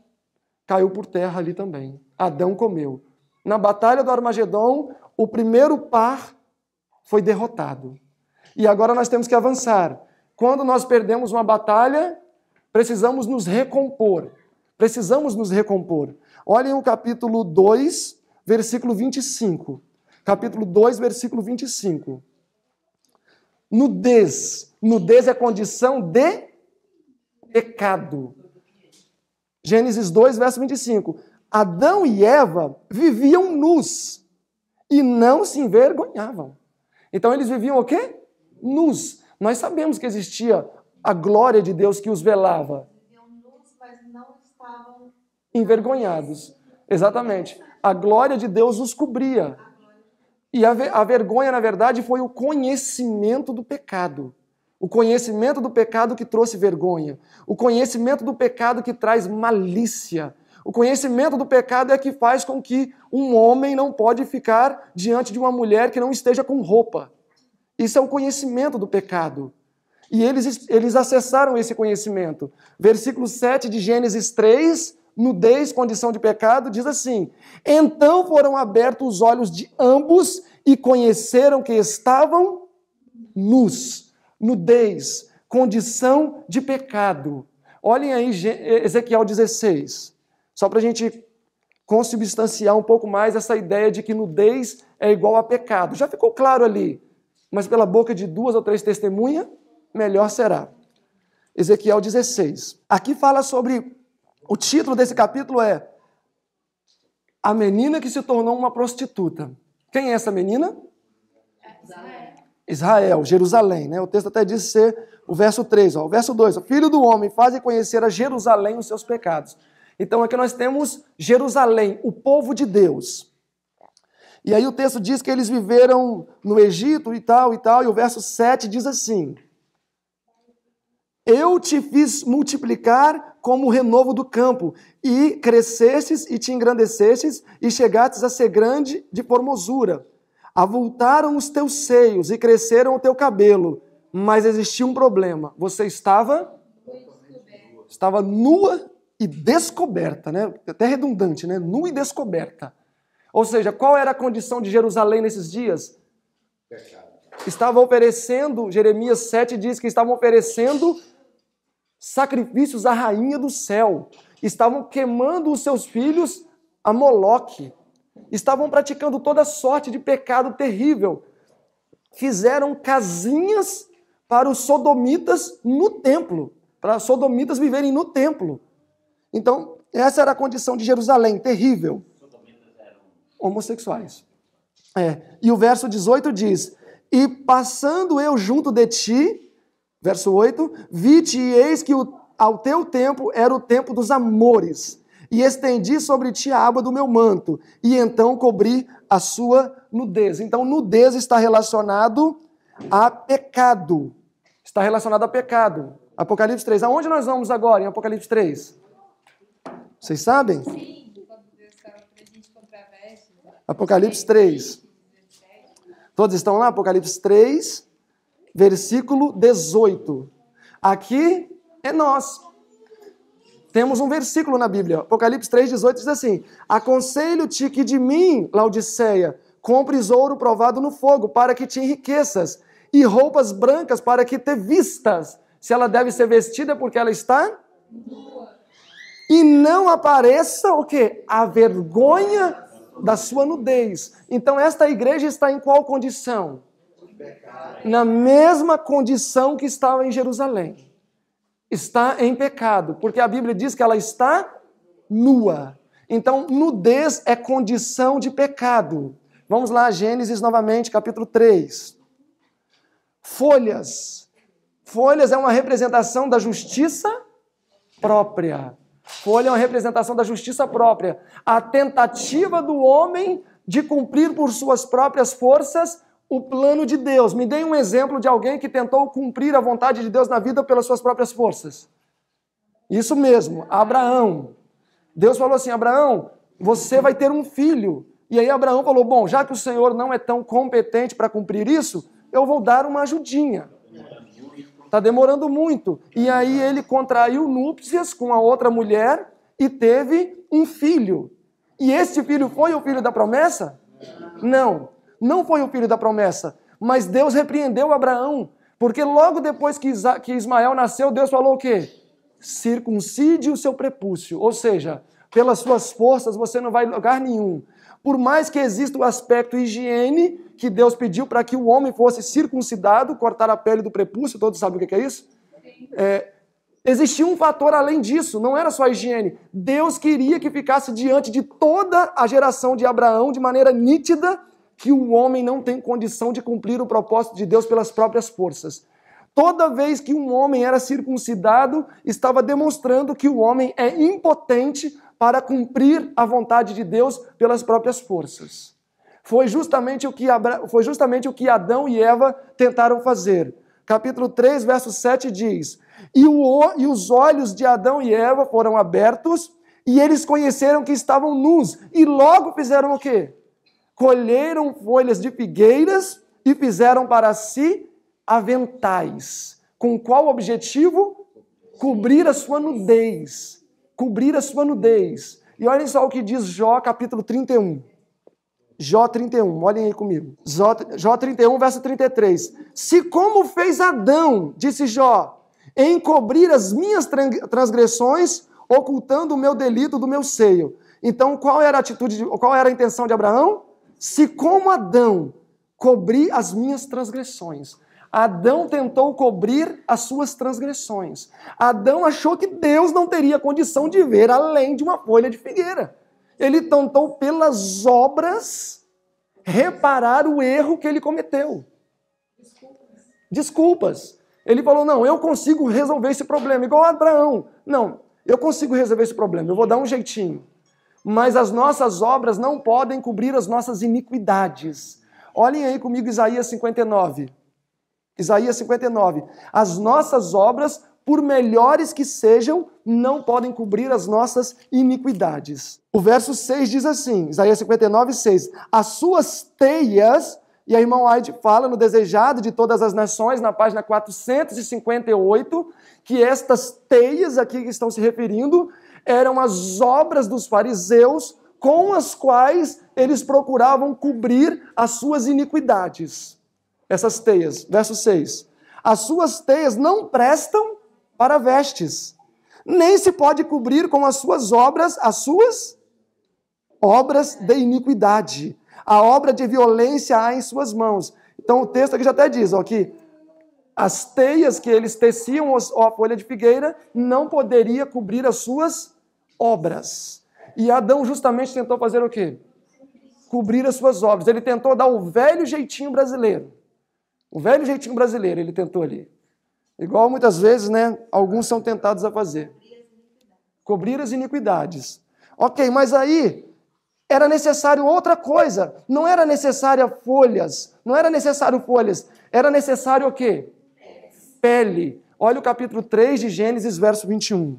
caiu por terra ali também. Adão comeu. Na batalha do Armagedon, o primeiro par foi derrotado. E agora nós temos que avançar. Quando nós perdemos uma batalha, precisamos nos recompor. Precisamos nos recompor. Olhem o capítulo dois, versículo vinte e cinco. Capítulo dois, versículo vinte e cinco. Nudez. Nudez é condição de... pecado. Gênesis dois, verso vinte e cinco. Adão e Eva viviam nus e não se envergonhavam. Então eles viviam o quê? Nus. Nós sabemos que existia a glória de Deus que os velava. Viviam nus, mas não estavam envergonhados. Exatamente. A glória de Deus os cobria. E a, ver- a vergonha, na verdade, foi o conhecimento do pecado. O conhecimento do pecado que trouxe vergonha. O conhecimento do pecado que traz malícia. O conhecimento do pecado é que faz com que um homem não pode ficar diante de uma mulher que não esteja com roupa. Isso é o conhecimento do pecado. E eles, eles acessaram esse conhecimento. Versículo sete de Gênesis três, nudez, condição de pecado, diz assim, então foram abertos os olhos de ambos e conheceram que estavam nus. Nudez, condição de pecado. Olhem aí Ezequiel dezesseis, só para a gente consubstanciar um pouco mais essa ideia de que nudez é igual a pecado. Já ficou claro ali, mas pela boca de duas ou três testemunhas, melhor será. Ezequiel dezesseis. Aqui fala sobre, o título desse capítulo é A Menina que se Tornou uma Prostituta. Quem é essa menina? É Israel, Jerusalém, né? O texto até diz ser o verso três, ó, o verso dois, ó, filho do homem, faze conhecer a Jerusalém os seus pecados. Então aqui nós temos Jerusalém, o povo de Deus. E aí o texto diz que eles viveram no Egito e tal e tal, e o verso sete diz assim: eu te fiz multiplicar como o renovo do campo, e crescestes e te engrandecestes, e chegastes a ser grande de formosura. Avultaram os teus seios e cresceram o teu cabelo, mas existia um problema: você estava, estava nua e descoberta, né? Até redundante, né? Nua e descoberta. Ou seja, qual era a condição de Jerusalém nesses dias? Pecado. Estavam oferecendo, Jeremias sete diz que estavam oferecendo sacrifícios à rainha do céu. Estavam queimando os seus filhos a Moloque. Estavam praticando toda sorte de pecado terrível. Fizeram casinhas para os sodomitas no templo, para os sodomitas viverem no templo. Então, essa era a condição de Jerusalém, terrível. Homossexuais. É. E o verso dezoito diz: e passando eu junto de ti, verso oito, vi-te e eis que o, ao teu tempo era o tempo dos amores, e estendi sobre ti a aba do meu manto, e então cobri a sua nudez. Então nudez está relacionado a pecado. Está relacionado a pecado. Apocalipse três. Aonde nós vamos agora em Apocalipse três? Vocês sabem? Sim. Apocalipse três. Todos estão lá? Apocalipse três, versículo dezoito. Aqui é nós. Temos um versículo na Bíblia. Apocalipse três, dezoito diz assim: aconselho-te que de mim, Laodiceia, compres ouro provado no fogo, para que te enriqueças, e roupas brancas para que te vistas. Se ela deve ser vestida, porque ela está nua. E não apareça o quê? A vergonha da sua nudez. Então esta igreja está em qual condição? Na mesma condição que estava em Jerusalém. Está em pecado, porque a Bíblia diz que ela está nua. Então nudez é condição de pecado. Vamos lá, Gênesis novamente, capítulo três. Folhas. Folhas é uma representação da justiça própria. Folha é uma representação da justiça própria. A tentativa do homem de cumprir por suas próprias forças o plano de Deus. Me dê um exemplo de alguém que tentou cumprir a vontade de Deus na vida pelas suas próprias forças. Isso mesmo, Abraão. Deus falou assim: Abraão, você vai ter um filho. E aí Abraão falou: bom, já que o Senhor não é tão competente para cumprir isso, eu vou dar uma ajudinha. Está demorando muito. E aí ele contraiu núpcias com a outra mulher e teve um filho. E esse filho foi o filho da promessa? Não, não foi o filho da promessa. Mas Deus repreendeu Abraão, porque logo depois que Ismael nasceu, Deus falou o quê? Circuncide o seu prepúcio. Ou seja, pelas suas forças você não vai em lugar nenhum. Por mais que exista o aspecto higiene, que Deus pediu para que o homem fosse circuncidado, cortar a pele do prepúcio, todos sabem o que é isso? É, existia um fator além disso, não era só a higiene. Deus queria que ficasse diante de toda a geração de Abraão, de maneira nítida, que o homem não tem condição de cumprir o propósito de Deus pelas próprias forças. Toda vez que um homem era circuncidado, estava demonstrando que o homem é impotente para cumprir a vontade de Deus pelas próprias forças. Foi justamente o que, Abra... Foi justamente o que Adão e Eva tentaram fazer. Capítulo três, verso sete diz: e, o... e os olhos de Adão e Eva foram abertos, e eles conheceram que estavam nus, e logo fizeram o quê? Colheram folhas de figueiras e fizeram para si aventais. Com qual objetivo? Cobrir a sua nudez. Cobrir a sua nudez. E olhem só o que diz Jó, capítulo trinta e um. Jó trinta e um, olhem aí comigo. Jó, Jó trinta e um, verso trinta e três. Se como fez Adão, disse Jó, em cobrir as minhas transgressões, ocultando o meu delito do meu seio. Então, qual era a atitude, qual era a intenção de Abraão? Se como Adão, cobrir as minhas transgressões. Adão tentou cobrir as suas transgressões. Adão achou que Deus não teria condição de ver além de uma folha de figueira. Ele tentou, pelas obras, reparar o erro que ele cometeu. Desculpas. Desculpas. Ele falou: não, eu consigo resolver esse problema, igual Abraão. Não, eu consigo resolver esse problema, eu vou dar um jeitinho. mas as nossas obras não podem cobrir as nossas iniquidades. Olhem aí comigo Isaías cinquenta e nove. Isaías cinquenta e nove. As nossas obras, por melhores que sejam, não podem cobrir as nossas iniquidades. O verso seis diz assim, Isaías cinquenta e nove, seis. As suas teias, e a irmã White fala no Desejado de Todas as Nações, na página quatrocentos e cinquenta e oito, que estas teias aqui que estão se referindo eram as obras dos fariseus com as quais eles procuravam cobrir as suas iniquidades. Essas teias, verso seis. As suas teias não prestam para vestes, nem se pode cobrir com as suas obras, as suas obras de iniquidade. A obra de violência há em suas mãos. Então o texto aqui já até diz, ó, que as teias que eles teciam, ó, a folha de figueira, não poderia cobrir as suas obras. E Adão justamente tentou fazer o quê? Cobrir as suas obras. Ele tentou dar o velho jeitinho brasileiro. O velho jeitinho brasileiro ele tentou ali. Igual muitas vezes, né, alguns são tentados a fazer. Cobrir as iniquidades. Ok, mas aí era necessário outra coisa. Não era necessária folhas. Não era necessário folhas. Era necessário o quê? Pele. Olha o capítulo três de Gênesis, verso vinte e um.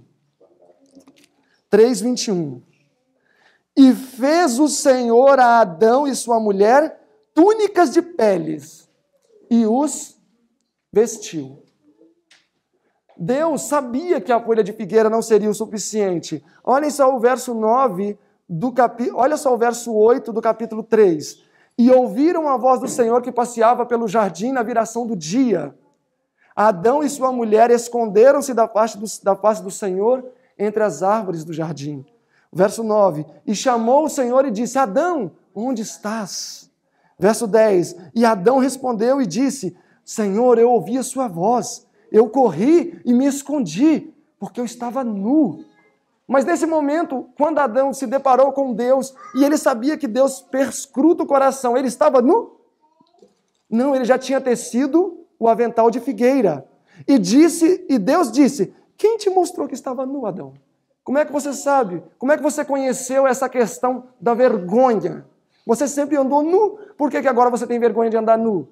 três, vinte e um. E fez o Senhor a Adão e sua mulher túnicas de peles e os vestiu. Deus sabia que a folha de figueira não seria o suficiente. Olhem só o verso nove... Do capi... Olha só o verso oito do capítulo três. E ouviram a voz do Senhor que passeava pelo jardim na viração do dia. Adão e sua mulher esconderam-se da face do, da face do Senhor entre as árvores do jardim. Verso nove. E chamou o Senhor e disse, Adão, onde estás? Verso dez. E Adão respondeu e disse, Senhor, eu ouvi a sua voz. Eu corri e me escondi, porque eu estava nu. Mas nesse momento, quando Adão se deparou com Deus, e ele sabia que Deus perscruta o coração, ele estava nu? Não, ele já tinha tecido o avental de figueira. E, disse, e Deus disse, quem te mostrou que estava nu, Adão? Como é que você sabe? Como é que você conheceu essa questão da vergonha? Você sempre andou nu, por que, que agora você tem vergonha de andar nu?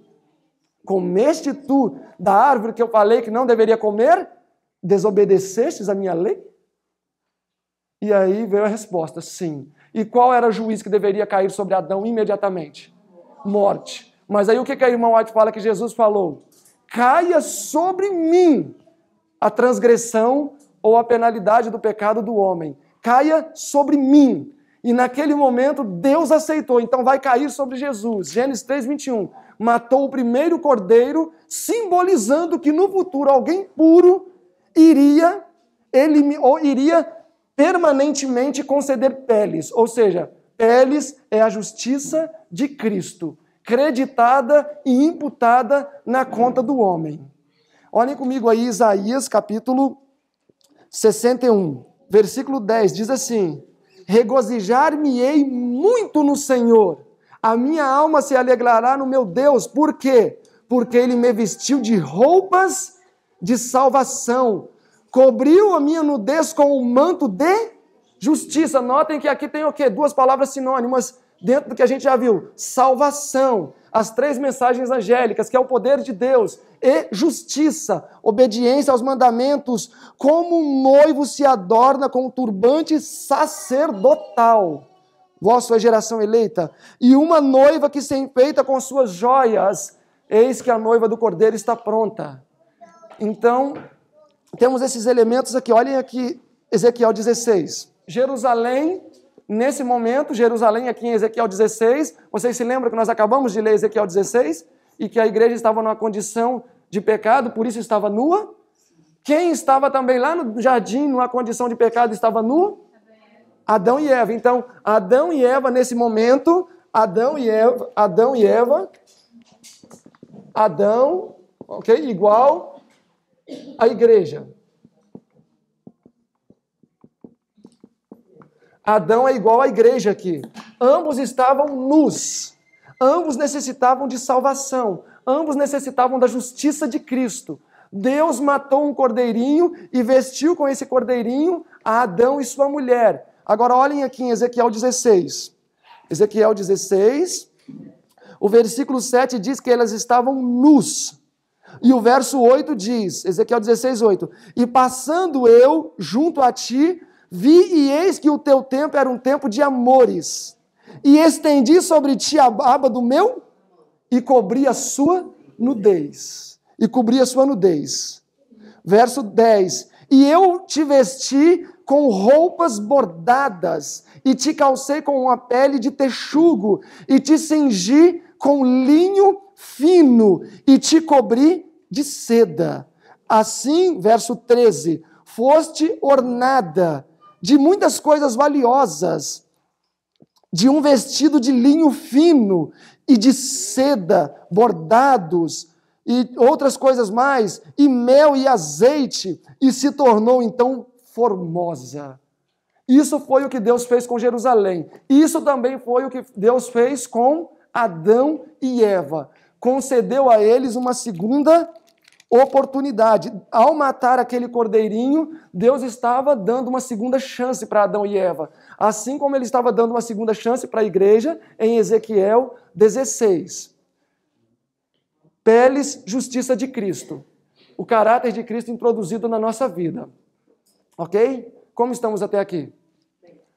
Comeste tu da árvore que eu falei que não deveria comer? Desobedecestes a minha lei? E aí veio a resposta, sim. E qual era o juiz que deveria cair sobre Adão imediatamente? Morte. Mas aí o que a irmã White fala que Jesus falou? Caia sobre mim a transgressão ou a penalidade do pecado do homem. Caia sobre mim. E naquele momento Deus aceitou, então vai cair sobre Jesus. Gênesis três, vinte e um. Matou o primeiro cordeiro, simbolizando que no futuro alguém puro iria, ele, ou iria... permanentemente conceder peles, ou seja, peles é a justiça de Cristo, creditada e imputada na conta do homem. Olhem comigo aí Isaías capítulo sessenta e um, versículo dez, diz assim, regozijar-me-ei muito no Senhor, a minha alma se alegrará no meu Deus, por quê? Porque ele me vestiu de roupas de salvação, cobriu a minha nudez com um manto de justiça. Notem que aqui tem o quê? Duas palavras sinônimas dentro do que a gente já viu. Salvação, as três mensagens angélicas, que é o poder de Deus, e justiça, obediência aos mandamentos, como um noivo se adorna com um turbante sacerdotal. Vós sois geração eleita. E uma noiva que se enfeita com suas joias. Eis que a noiva do Cordeiro está pronta. Então... temos esses elementos aqui, olhem aqui, Ezequiel dezesseis. Jerusalém, nesse momento, Jerusalém aqui em Ezequiel dezesseis, vocês se lembram que nós acabamos de ler Ezequiel dezesseis? E que a igreja estava numa condição de pecado, por isso estava nua? Quem estava também lá no jardim, numa condição de pecado, estava nu? Adão e Eva. Então, Adão e Eva nesse momento, Adão e Eva, Adão e Eva, Adão, ok? Igual... a igreja. Adão é igual à igreja aqui. Ambos estavam nus. Ambos necessitavam de salvação. Ambos necessitavam da justiça de Cristo. Deus matou um cordeirinho e vestiu com esse cordeirinho a Adão e sua mulher. Agora olhem aqui em Ezequiel dezesseis. Ezequiel dezesseis, o versículo sete diz que elas estavam nus. E o verso oito diz, Ezequiel dezesseis, oito, e passando eu junto a ti, vi e eis que o teu tempo era um tempo de amores, e estendi sobre ti a aba do meu, e cobri a sua nudez, e cobri a sua nudez. Verso dez, e eu te vesti com roupas bordadas, e te calcei com uma pele de texugo, e te cingi com linho fino, e te cobri de seda. Assim, verso treze, foste ornada de muitas coisas valiosas, de um vestido de linho fino e de seda, bordados, e outras coisas mais, e mel e azeite, e se tornou então formosa. Isso foi o que Deus fez com Jerusalém. Isso também foi o que Deus fez com Adão e Eva. Concedeu a eles uma segunda oportunidade. Ao matar aquele cordeirinho, Deus estava dando uma segunda chance para Adão e Eva. Assim como ele estava dando uma segunda chance para a igreja em Ezequiel dezesseis. Peles, justiça de Cristo. O caráter de Cristo introduzido na nossa vida. Ok? Como estamos até aqui?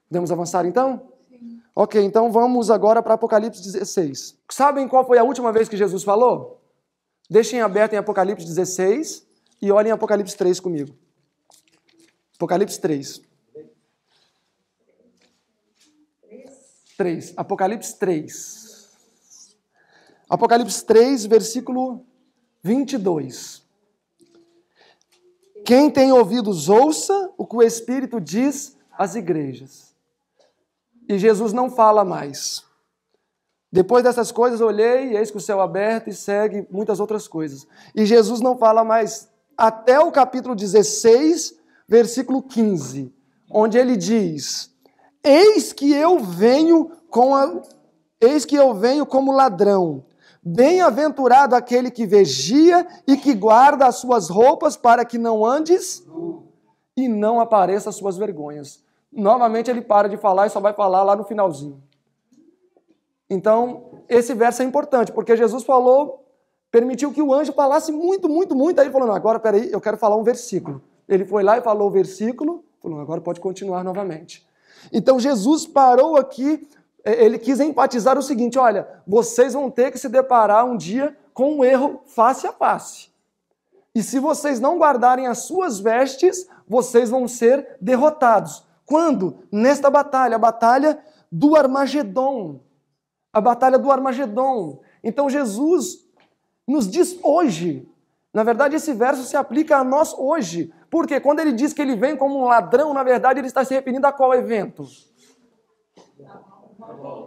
Podemos avançar então? Sim. Ok, então vamos agora para Apocalipse dezesseis. Sabem qual foi a última vez que Jesus falou? Deixem aberto em Apocalipse dezesseis e olhem Apocalipse três comigo. Apocalipse três. três. Apocalipse três. Apocalipse três, versículo vinte e dois. Quem tem ouvidos, ouça o que o Espírito diz às igrejas. E Jesus não fala mais. Depois dessas coisas, olhei, e eis que o céu aberto, e segue muitas outras coisas. E Jesus não fala mais até o capítulo dezesseis, versículo quinze, onde ele diz, eis que eu venho com a... eis que eu venho como ladrão. Bem-aventurado aquele que vigia e que guarda as suas roupas para que não andes e não apareça as suas vergonhas. Novamente ele para de falar e só vai falar lá no finalzinho. Então, esse verso é importante, porque Jesus falou, permitiu que o anjo falasse muito, muito, muito, aí ele falou, não, agora peraí, eu quero falar um versículo. Ele foi lá e falou o versículo, falou, agora pode continuar novamente. Então Jesus parou aqui. Ele quis enfatizar o seguinte, olha, vocês vão ter que se deparar um dia com um erro face a face. E se vocês não guardarem as suas vestes, vocês vão ser derrotados. Quando? Nesta batalha, a batalha do Armagedom. A batalha do Armagedom. Então Jesus nos diz hoje, na verdade esse verso se aplica a nós hoje, porque quando ele diz que ele vem como um ladrão, na verdade ele está se referindo a qual evento?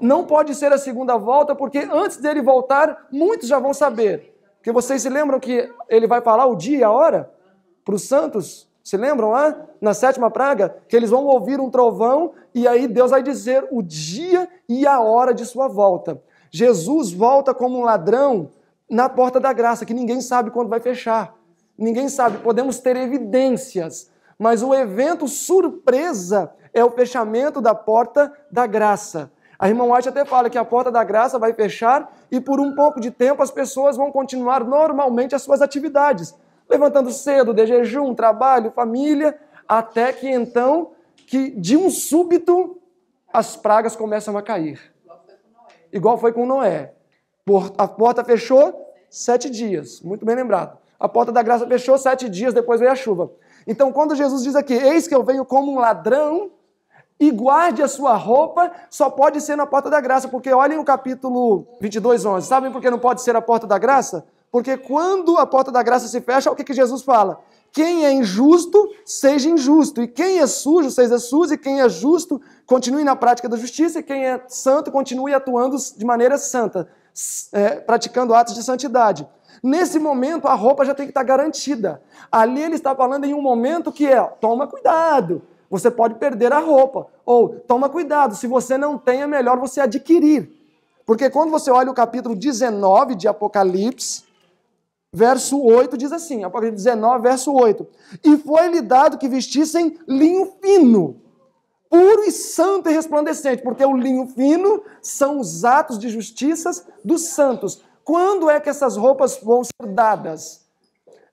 Não pode ser a segunda volta, porque antes dele voltar, muitos já vão saber. Porque vocês se lembram que ele vai falar o dia e a hora para os santos? Se lembram lá? Na sétima praga? Que eles vão ouvir um trovão e aí Deus vai dizer o dia e a hora de sua volta. Jesus volta como um ladrão na porta da graça, que ninguém sabe quando vai fechar. Ninguém sabe, podemos ter evidências. Mas o evento surpresa é o fechamento da porta da graça. A irmã White até fala que a porta da graça vai fechar e por um pouco de tempo as pessoas vão continuar normalmente as suas atividades, levantando cedo, de jejum, trabalho, família, até que então, que de um súbito, as pragas começam a cair. Igual foi com Noé. A porta fechou sete dias, muito bem lembrado. A porta da graça fechou sete dias, depois veio a chuva. Então quando Jesus diz aqui, eis que eu venho como um ladrão, e guarde a sua roupa, só pode ser na porta da graça, porque olhem o capítulo vinte e dois, onze, sabem por que não pode ser a porta da graça? Porque quando a porta da graça se fecha, o que, que Jesus fala? Quem é injusto, seja injusto, e quem é sujo, seja sujo, e quem é justo, continue na prática da justiça, e quem é santo, continue atuando de maneira santa, é, praticando atos de santidade. Nesse momento, a roupa já tem que estar garantida. Ali ele está falando em um momento que é, toma cuidado, você pode perder a roupa. Ou, toma cuidado, se você não tem, é melhor você adquirir. Porque quando você olha o capítulo dezenove de Apocalipse, verso oito diz assim, Apocalipse dezenove, verso oito. E foi-lhe dado que vestissem linho fino, puro e santo e resplandecente, porque o linho fino são os atos de justiça dos santos. Quando é que essas roupas vão ser dadas?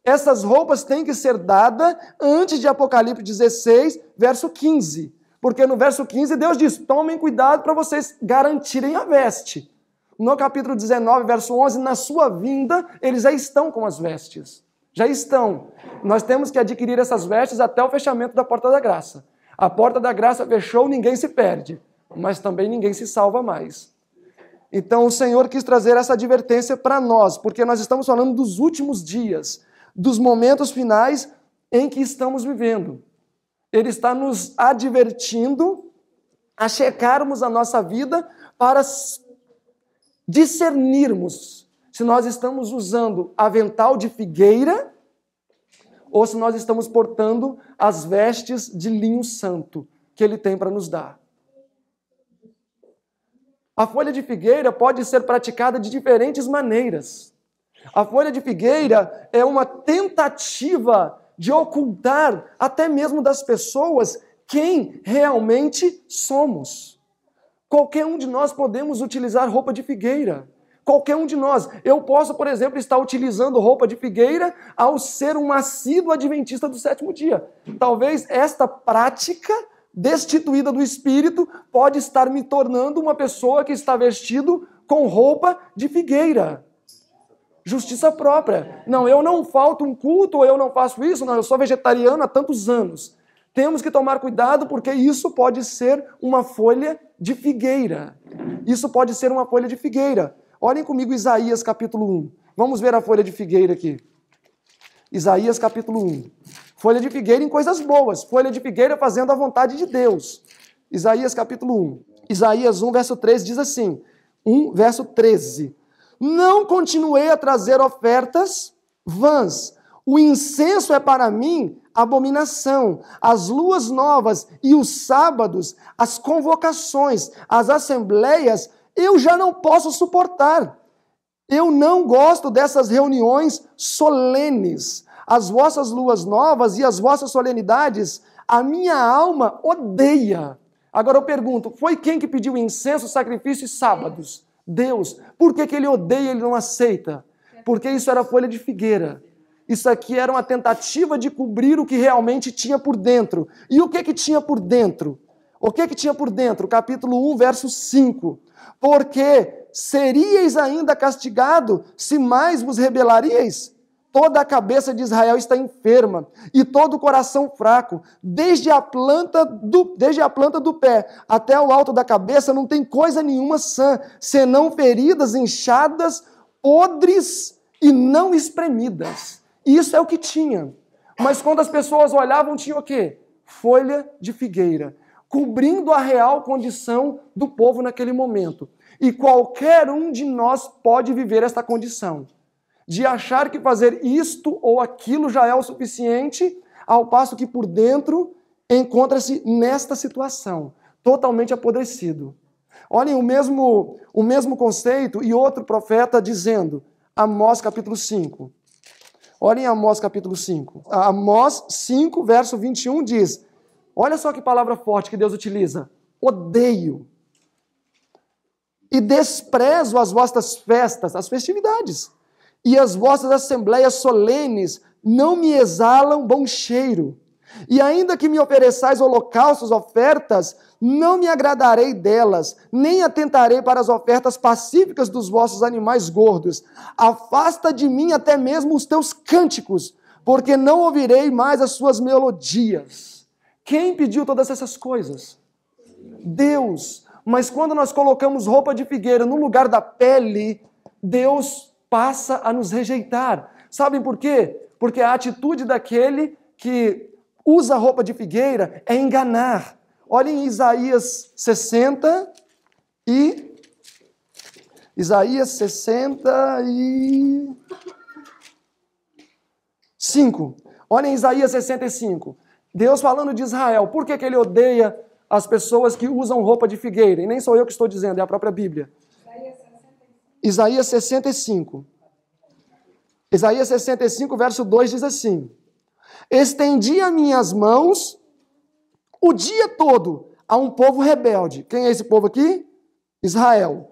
Essas roupas têm que ser dadas antes de Apocalipse dezesseis, verso quinze. Porque no verso quinze Deus diz, tomem cuidado para vocês garantirem a veste. No capítulo dezenove, verso onze, na sua vinda, eles já estão com as vestes. Já estão. Nós temos que adquirir essas vestes até o fechamento da porta da graça. A porta da graça fechou, ninguém se perde, mas também ninguém se salva mais. Então o Senhor quis trazer essa advertência para nós, porque nós estamos falando dos últimos dias, dos momentos finais em que estamos vivendo. Ele está nos advertindo a checarmos a nossa vida para discernirmos se nós estamos usando avental de figueira ou se nós estamos portando as vestes de linho santo que ele tem para nos dar. A folha de figueira pode ser praticada de diferentes maneiras. A folha de figueira é uma tentativa de ocultar até mesmo das pessoas quem realmente somos. Qualquer um de nós podemos utilizar roupa de figueira. Qualquer um de nós. Eu posso, por exemplo, estar utilizando roupa de figueira ao ser um assíduo adventista do sétimo dia. Talvez esta prática destituída do Espírito pode estar me tornando uma pessoa que está vestido com roupa de figueira. Justiça própria. Não, eu não falto um culto, ou eu não faço isso, não, eu sou vegetariano há tantos anos. Temos que tomar cuidado porque isso pode ser uma folha de figueira. Isso pode ser uma folha de figueira. Olhem comigo Isaías capítulo um. Vamos ver a folha de figueira aqui. Isaías capítulo um. Folha de figueira em coisas boas. Folha de figueira fazendo a vontade de Deus. Isaías capítulo um. Isaías um, verso três diz assim. um, verso treze. Não continuei a trazer ofertas vãs. O incenso é para mim abominação, as luas novas e os sábados, as convocações, as assembleias, eu já não posso suportar. Eu não gosto dessas reuniões solenes. As vossas luas novas e as vossas solenidades, a minha alma odeia. Agora eu pergunto, foi quem que pediu incenso, sacrifício e sábados? Deus. Por que que ele odeia e ele não aceita? Porque isso era folha de figueira. Isso aqui era uma tentativa de cobrir o que realmente tinha por dentro. E o que que tinha por dentro? O que que tinha por dentro? Capítulo um, verso cinco. Porque seríeis ainda castigado se mais vos rebelaríeis? Toda a cabeça de Israel está enferma e todo o coração fraco. Desde a planta do, desde a planta do pé até o alto da cabeça não tem coisa nenhuma sã, senão feridas, inchadas, podres e não espremidas. Isso é o que tinha. Mas quando as pessoas olhavam, tinha o quê? Folha de figueira, cobrindo a real condição do povo naquele momento. E qualquer um de nós pode viver esta condição, de achar que fazer isto ou aquilo já é o suficiente, ao passo que por dentro encontra-se nesta situação, totalmente apodrecido. Olhem o mesmo, o mesmo conceito e outro profeta dizendo, Amós capítulo cinco. Olhem Amós capítulo cinco. Amós cinco, verso vinte e um diz, olha só que palavra forte que Deus utiliza. Odeio e desprezo as vossas festas, as festividades, e as vossas assembleias solenes não me exalam bom cheiro. E ainda que me ofereçais holocaustos, ofertas, não me agradarei delas, nem atentarei para as ofertas pacíficas dos vossos animais gordos. Afasta de mim até mesmo os teus cânticos, porque não ouvirei mais as suas melodias. Quem pediu todas essas coisas? Deus. Mas quando nós colocamos roupa de figueira no lugar da pele, Deus passa a nos rejeitar. Sabem por quê? Porque a atitude daquele que usa roupa de figueira é enganar. Olhem Isaías sessenta e... Isaías sessenta e... cinco. Olhem Isaías sessenta e cinco. Deus falando de Israel. Por que que ele odeia as pessoas que usam roupa de figueira? E nem sou eu que estou dizendo, é a própria Bíblia. Isaías sessenta e cinco. Isaías sessenta e cinco, verso dois diz assim. Estendi as minhas mãos o dia todo a um povo rebelde. Quem é esse povo aqui? Israel.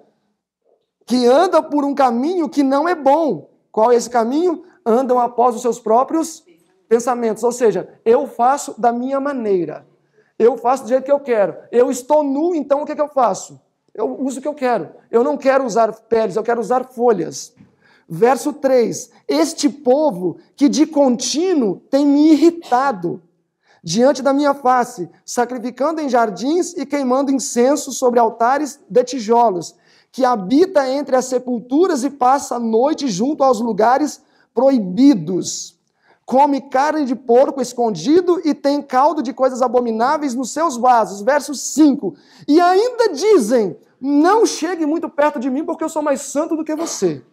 Que anda por um caminho que não é bom. Qual é esse caminho? Andam após os seus próprios pensamentos. Ou seja, eu faço da minha maneira. Eu faço do jeito que eu quero. Eu estou nu, então o que é que eu faço? Eu uso o que eu quero. Eu não quero usar peles, eu quero usar folhas. Verso três. Este povo que de contínuo tem me irritado diante da minha face, sacrificando em jardins e queimando incenso sobre altares de tijolos, que habita entre as sepulturas e passa a noite junto aos lugares proibidos. Come carne de porco escondido e tem caldo de coisas abomináveis nos seus vasos. Verso cinco. E ainda dizem, não chegue muito perto de mim porque eu sou mais santo do que você.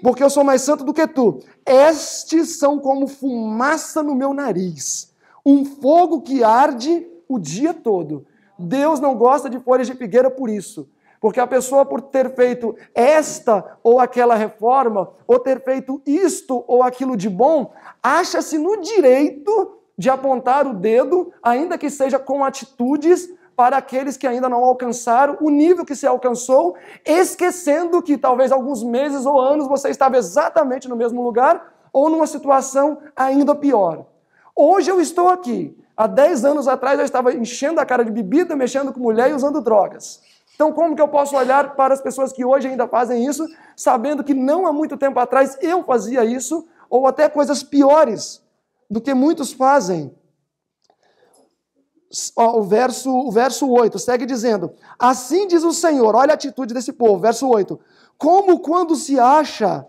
Porque eu sou mais santo do que tu. Estes são como fumaça no meu nariz. Um fogo que arde o dia todo. Deus não gosta de folhas de figueira por isso. Porque a pessoa, por ter feito esta ou aquela reforma, ou ter feito isto ou aquilo de bom, acha-se no direito de apontar o dedo, ainda que seja com atitudes, para aqueles que ainda não alcançaram o nível que se alcançou, esquecendo que talvez alguns meses ou anos você estava exatamente no mesmo lugar, ou numa situação ainda pior. Hoje eu estou aqui. Há dez anos atrás eu estava enchendo a cara de bebida, mexendo com mulher e usando drogas. Então, como que eu posso olhar para as pessoas que hoje ainda fazem isso, sabendo que não há muito tempo atrás eu fazia isso, ou até coisas piores do que muitos fazem? O verso, o verso oito segue dizendo, assim diz o Senhor, olha a atitude desse povo, verso oito, como quando se acha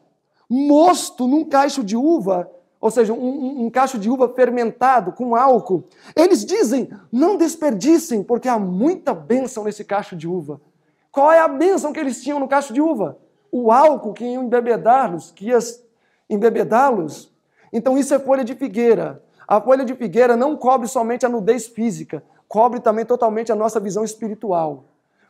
mosto num cacho de uva, ou seja, um, um, um cacho de uva fermentado com álcool, eles dizem, não desperdicem, porque há muita bênção nesse cacho de uva. Qual é a bênção que eles tinham no cacho de uva? O álcool que ia embebedá-los, que ia embebedá-los. Então isso é folha de figueira. A folha de figueira não cobre somente a nudez física, cobre também totalmente a nossa visão espiritual.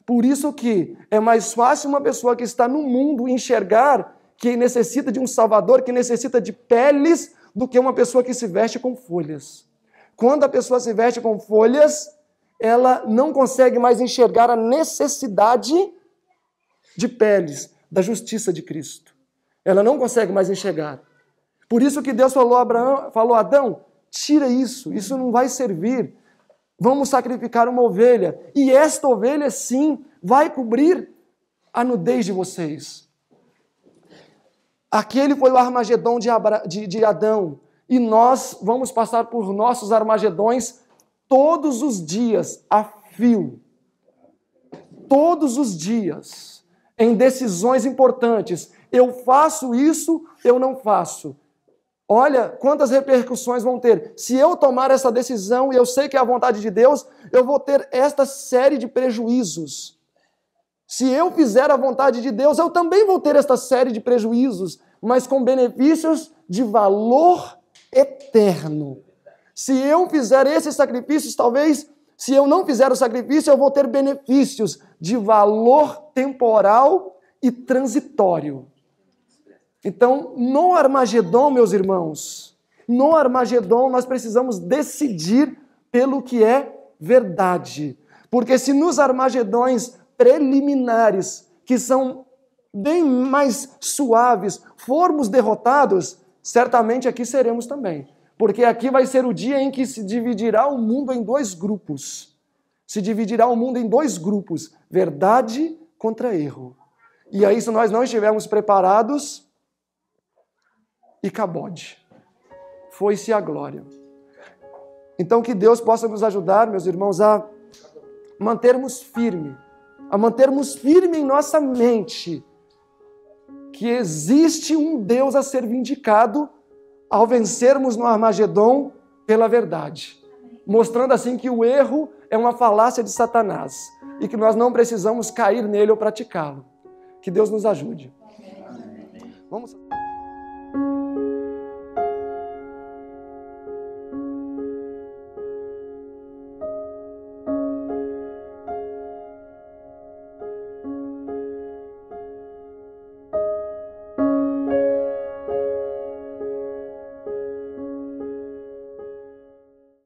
Por isso que é mais fácil uma pessoa que está no mundo enxergar que necessita de um salvador, que necessita de peles, do que uma pessoa que se veste com folhas. Quando a pessoa se veste com folhas, ela não consegue mais enxergar a necessidade de peles, da justiça de Cristo. Ela não consegue mais enxergar. Por isso que Deus falou a Abraão, falou a Adão, tira isso, isso não vai servir. Vamos sacrificar uma ovelha. E esta ovelha, sim, vai cobrir a nudez de vocês. Aquele foi o Armagedom de, Abra... de, de Adão. E nós vamos passar por nossos Armagedões todos os dias, a fio. Todos os dias, em decisões importantes. Eu faço isso, eu não faço. Olha quantas repercussões vão ter. Se eu tomar essa decisão, e eu sei que é a vontade de Deus, eu vou ter esta série de prejuízos. Se eu fizer a vontade de Deus, eu também vou ter esta série de prejuízos, mas com benefícios de valor eterno. Se eu fizer esses sacrifícios, talvez, se eu não fizer o sacrifício, eu vou ter benefícios de valor temporal e transitório. Então, no Armagedom, meus irmãos, no Armagedom nós precisamos decidir pelo que é verdade. Porque se nos Armagedões preliminares, que são bem mais suaves, formos derrotados, certamente aqui seremos também. Porque aqui vai ser o dia em que se dividirá o mundo em dois grupos. Se dividirá o mundo em dois grupos, verdade contra erro. E aí, se nós não estivermos preparados, Icabode. Foi-se a glória. Então, que Deus possa nos ajudar, meus irmãos, a mantermos firme, a mantermos firme em nossa mente que existe um Deus a ser vindicado ao vencermos no Armagedom pela verdade. Mostrando assim que o erro é uma falácia de Satanás e que nós não precisamos cair nele ou praticá-lo. Que Deus nos ajude. Vamos...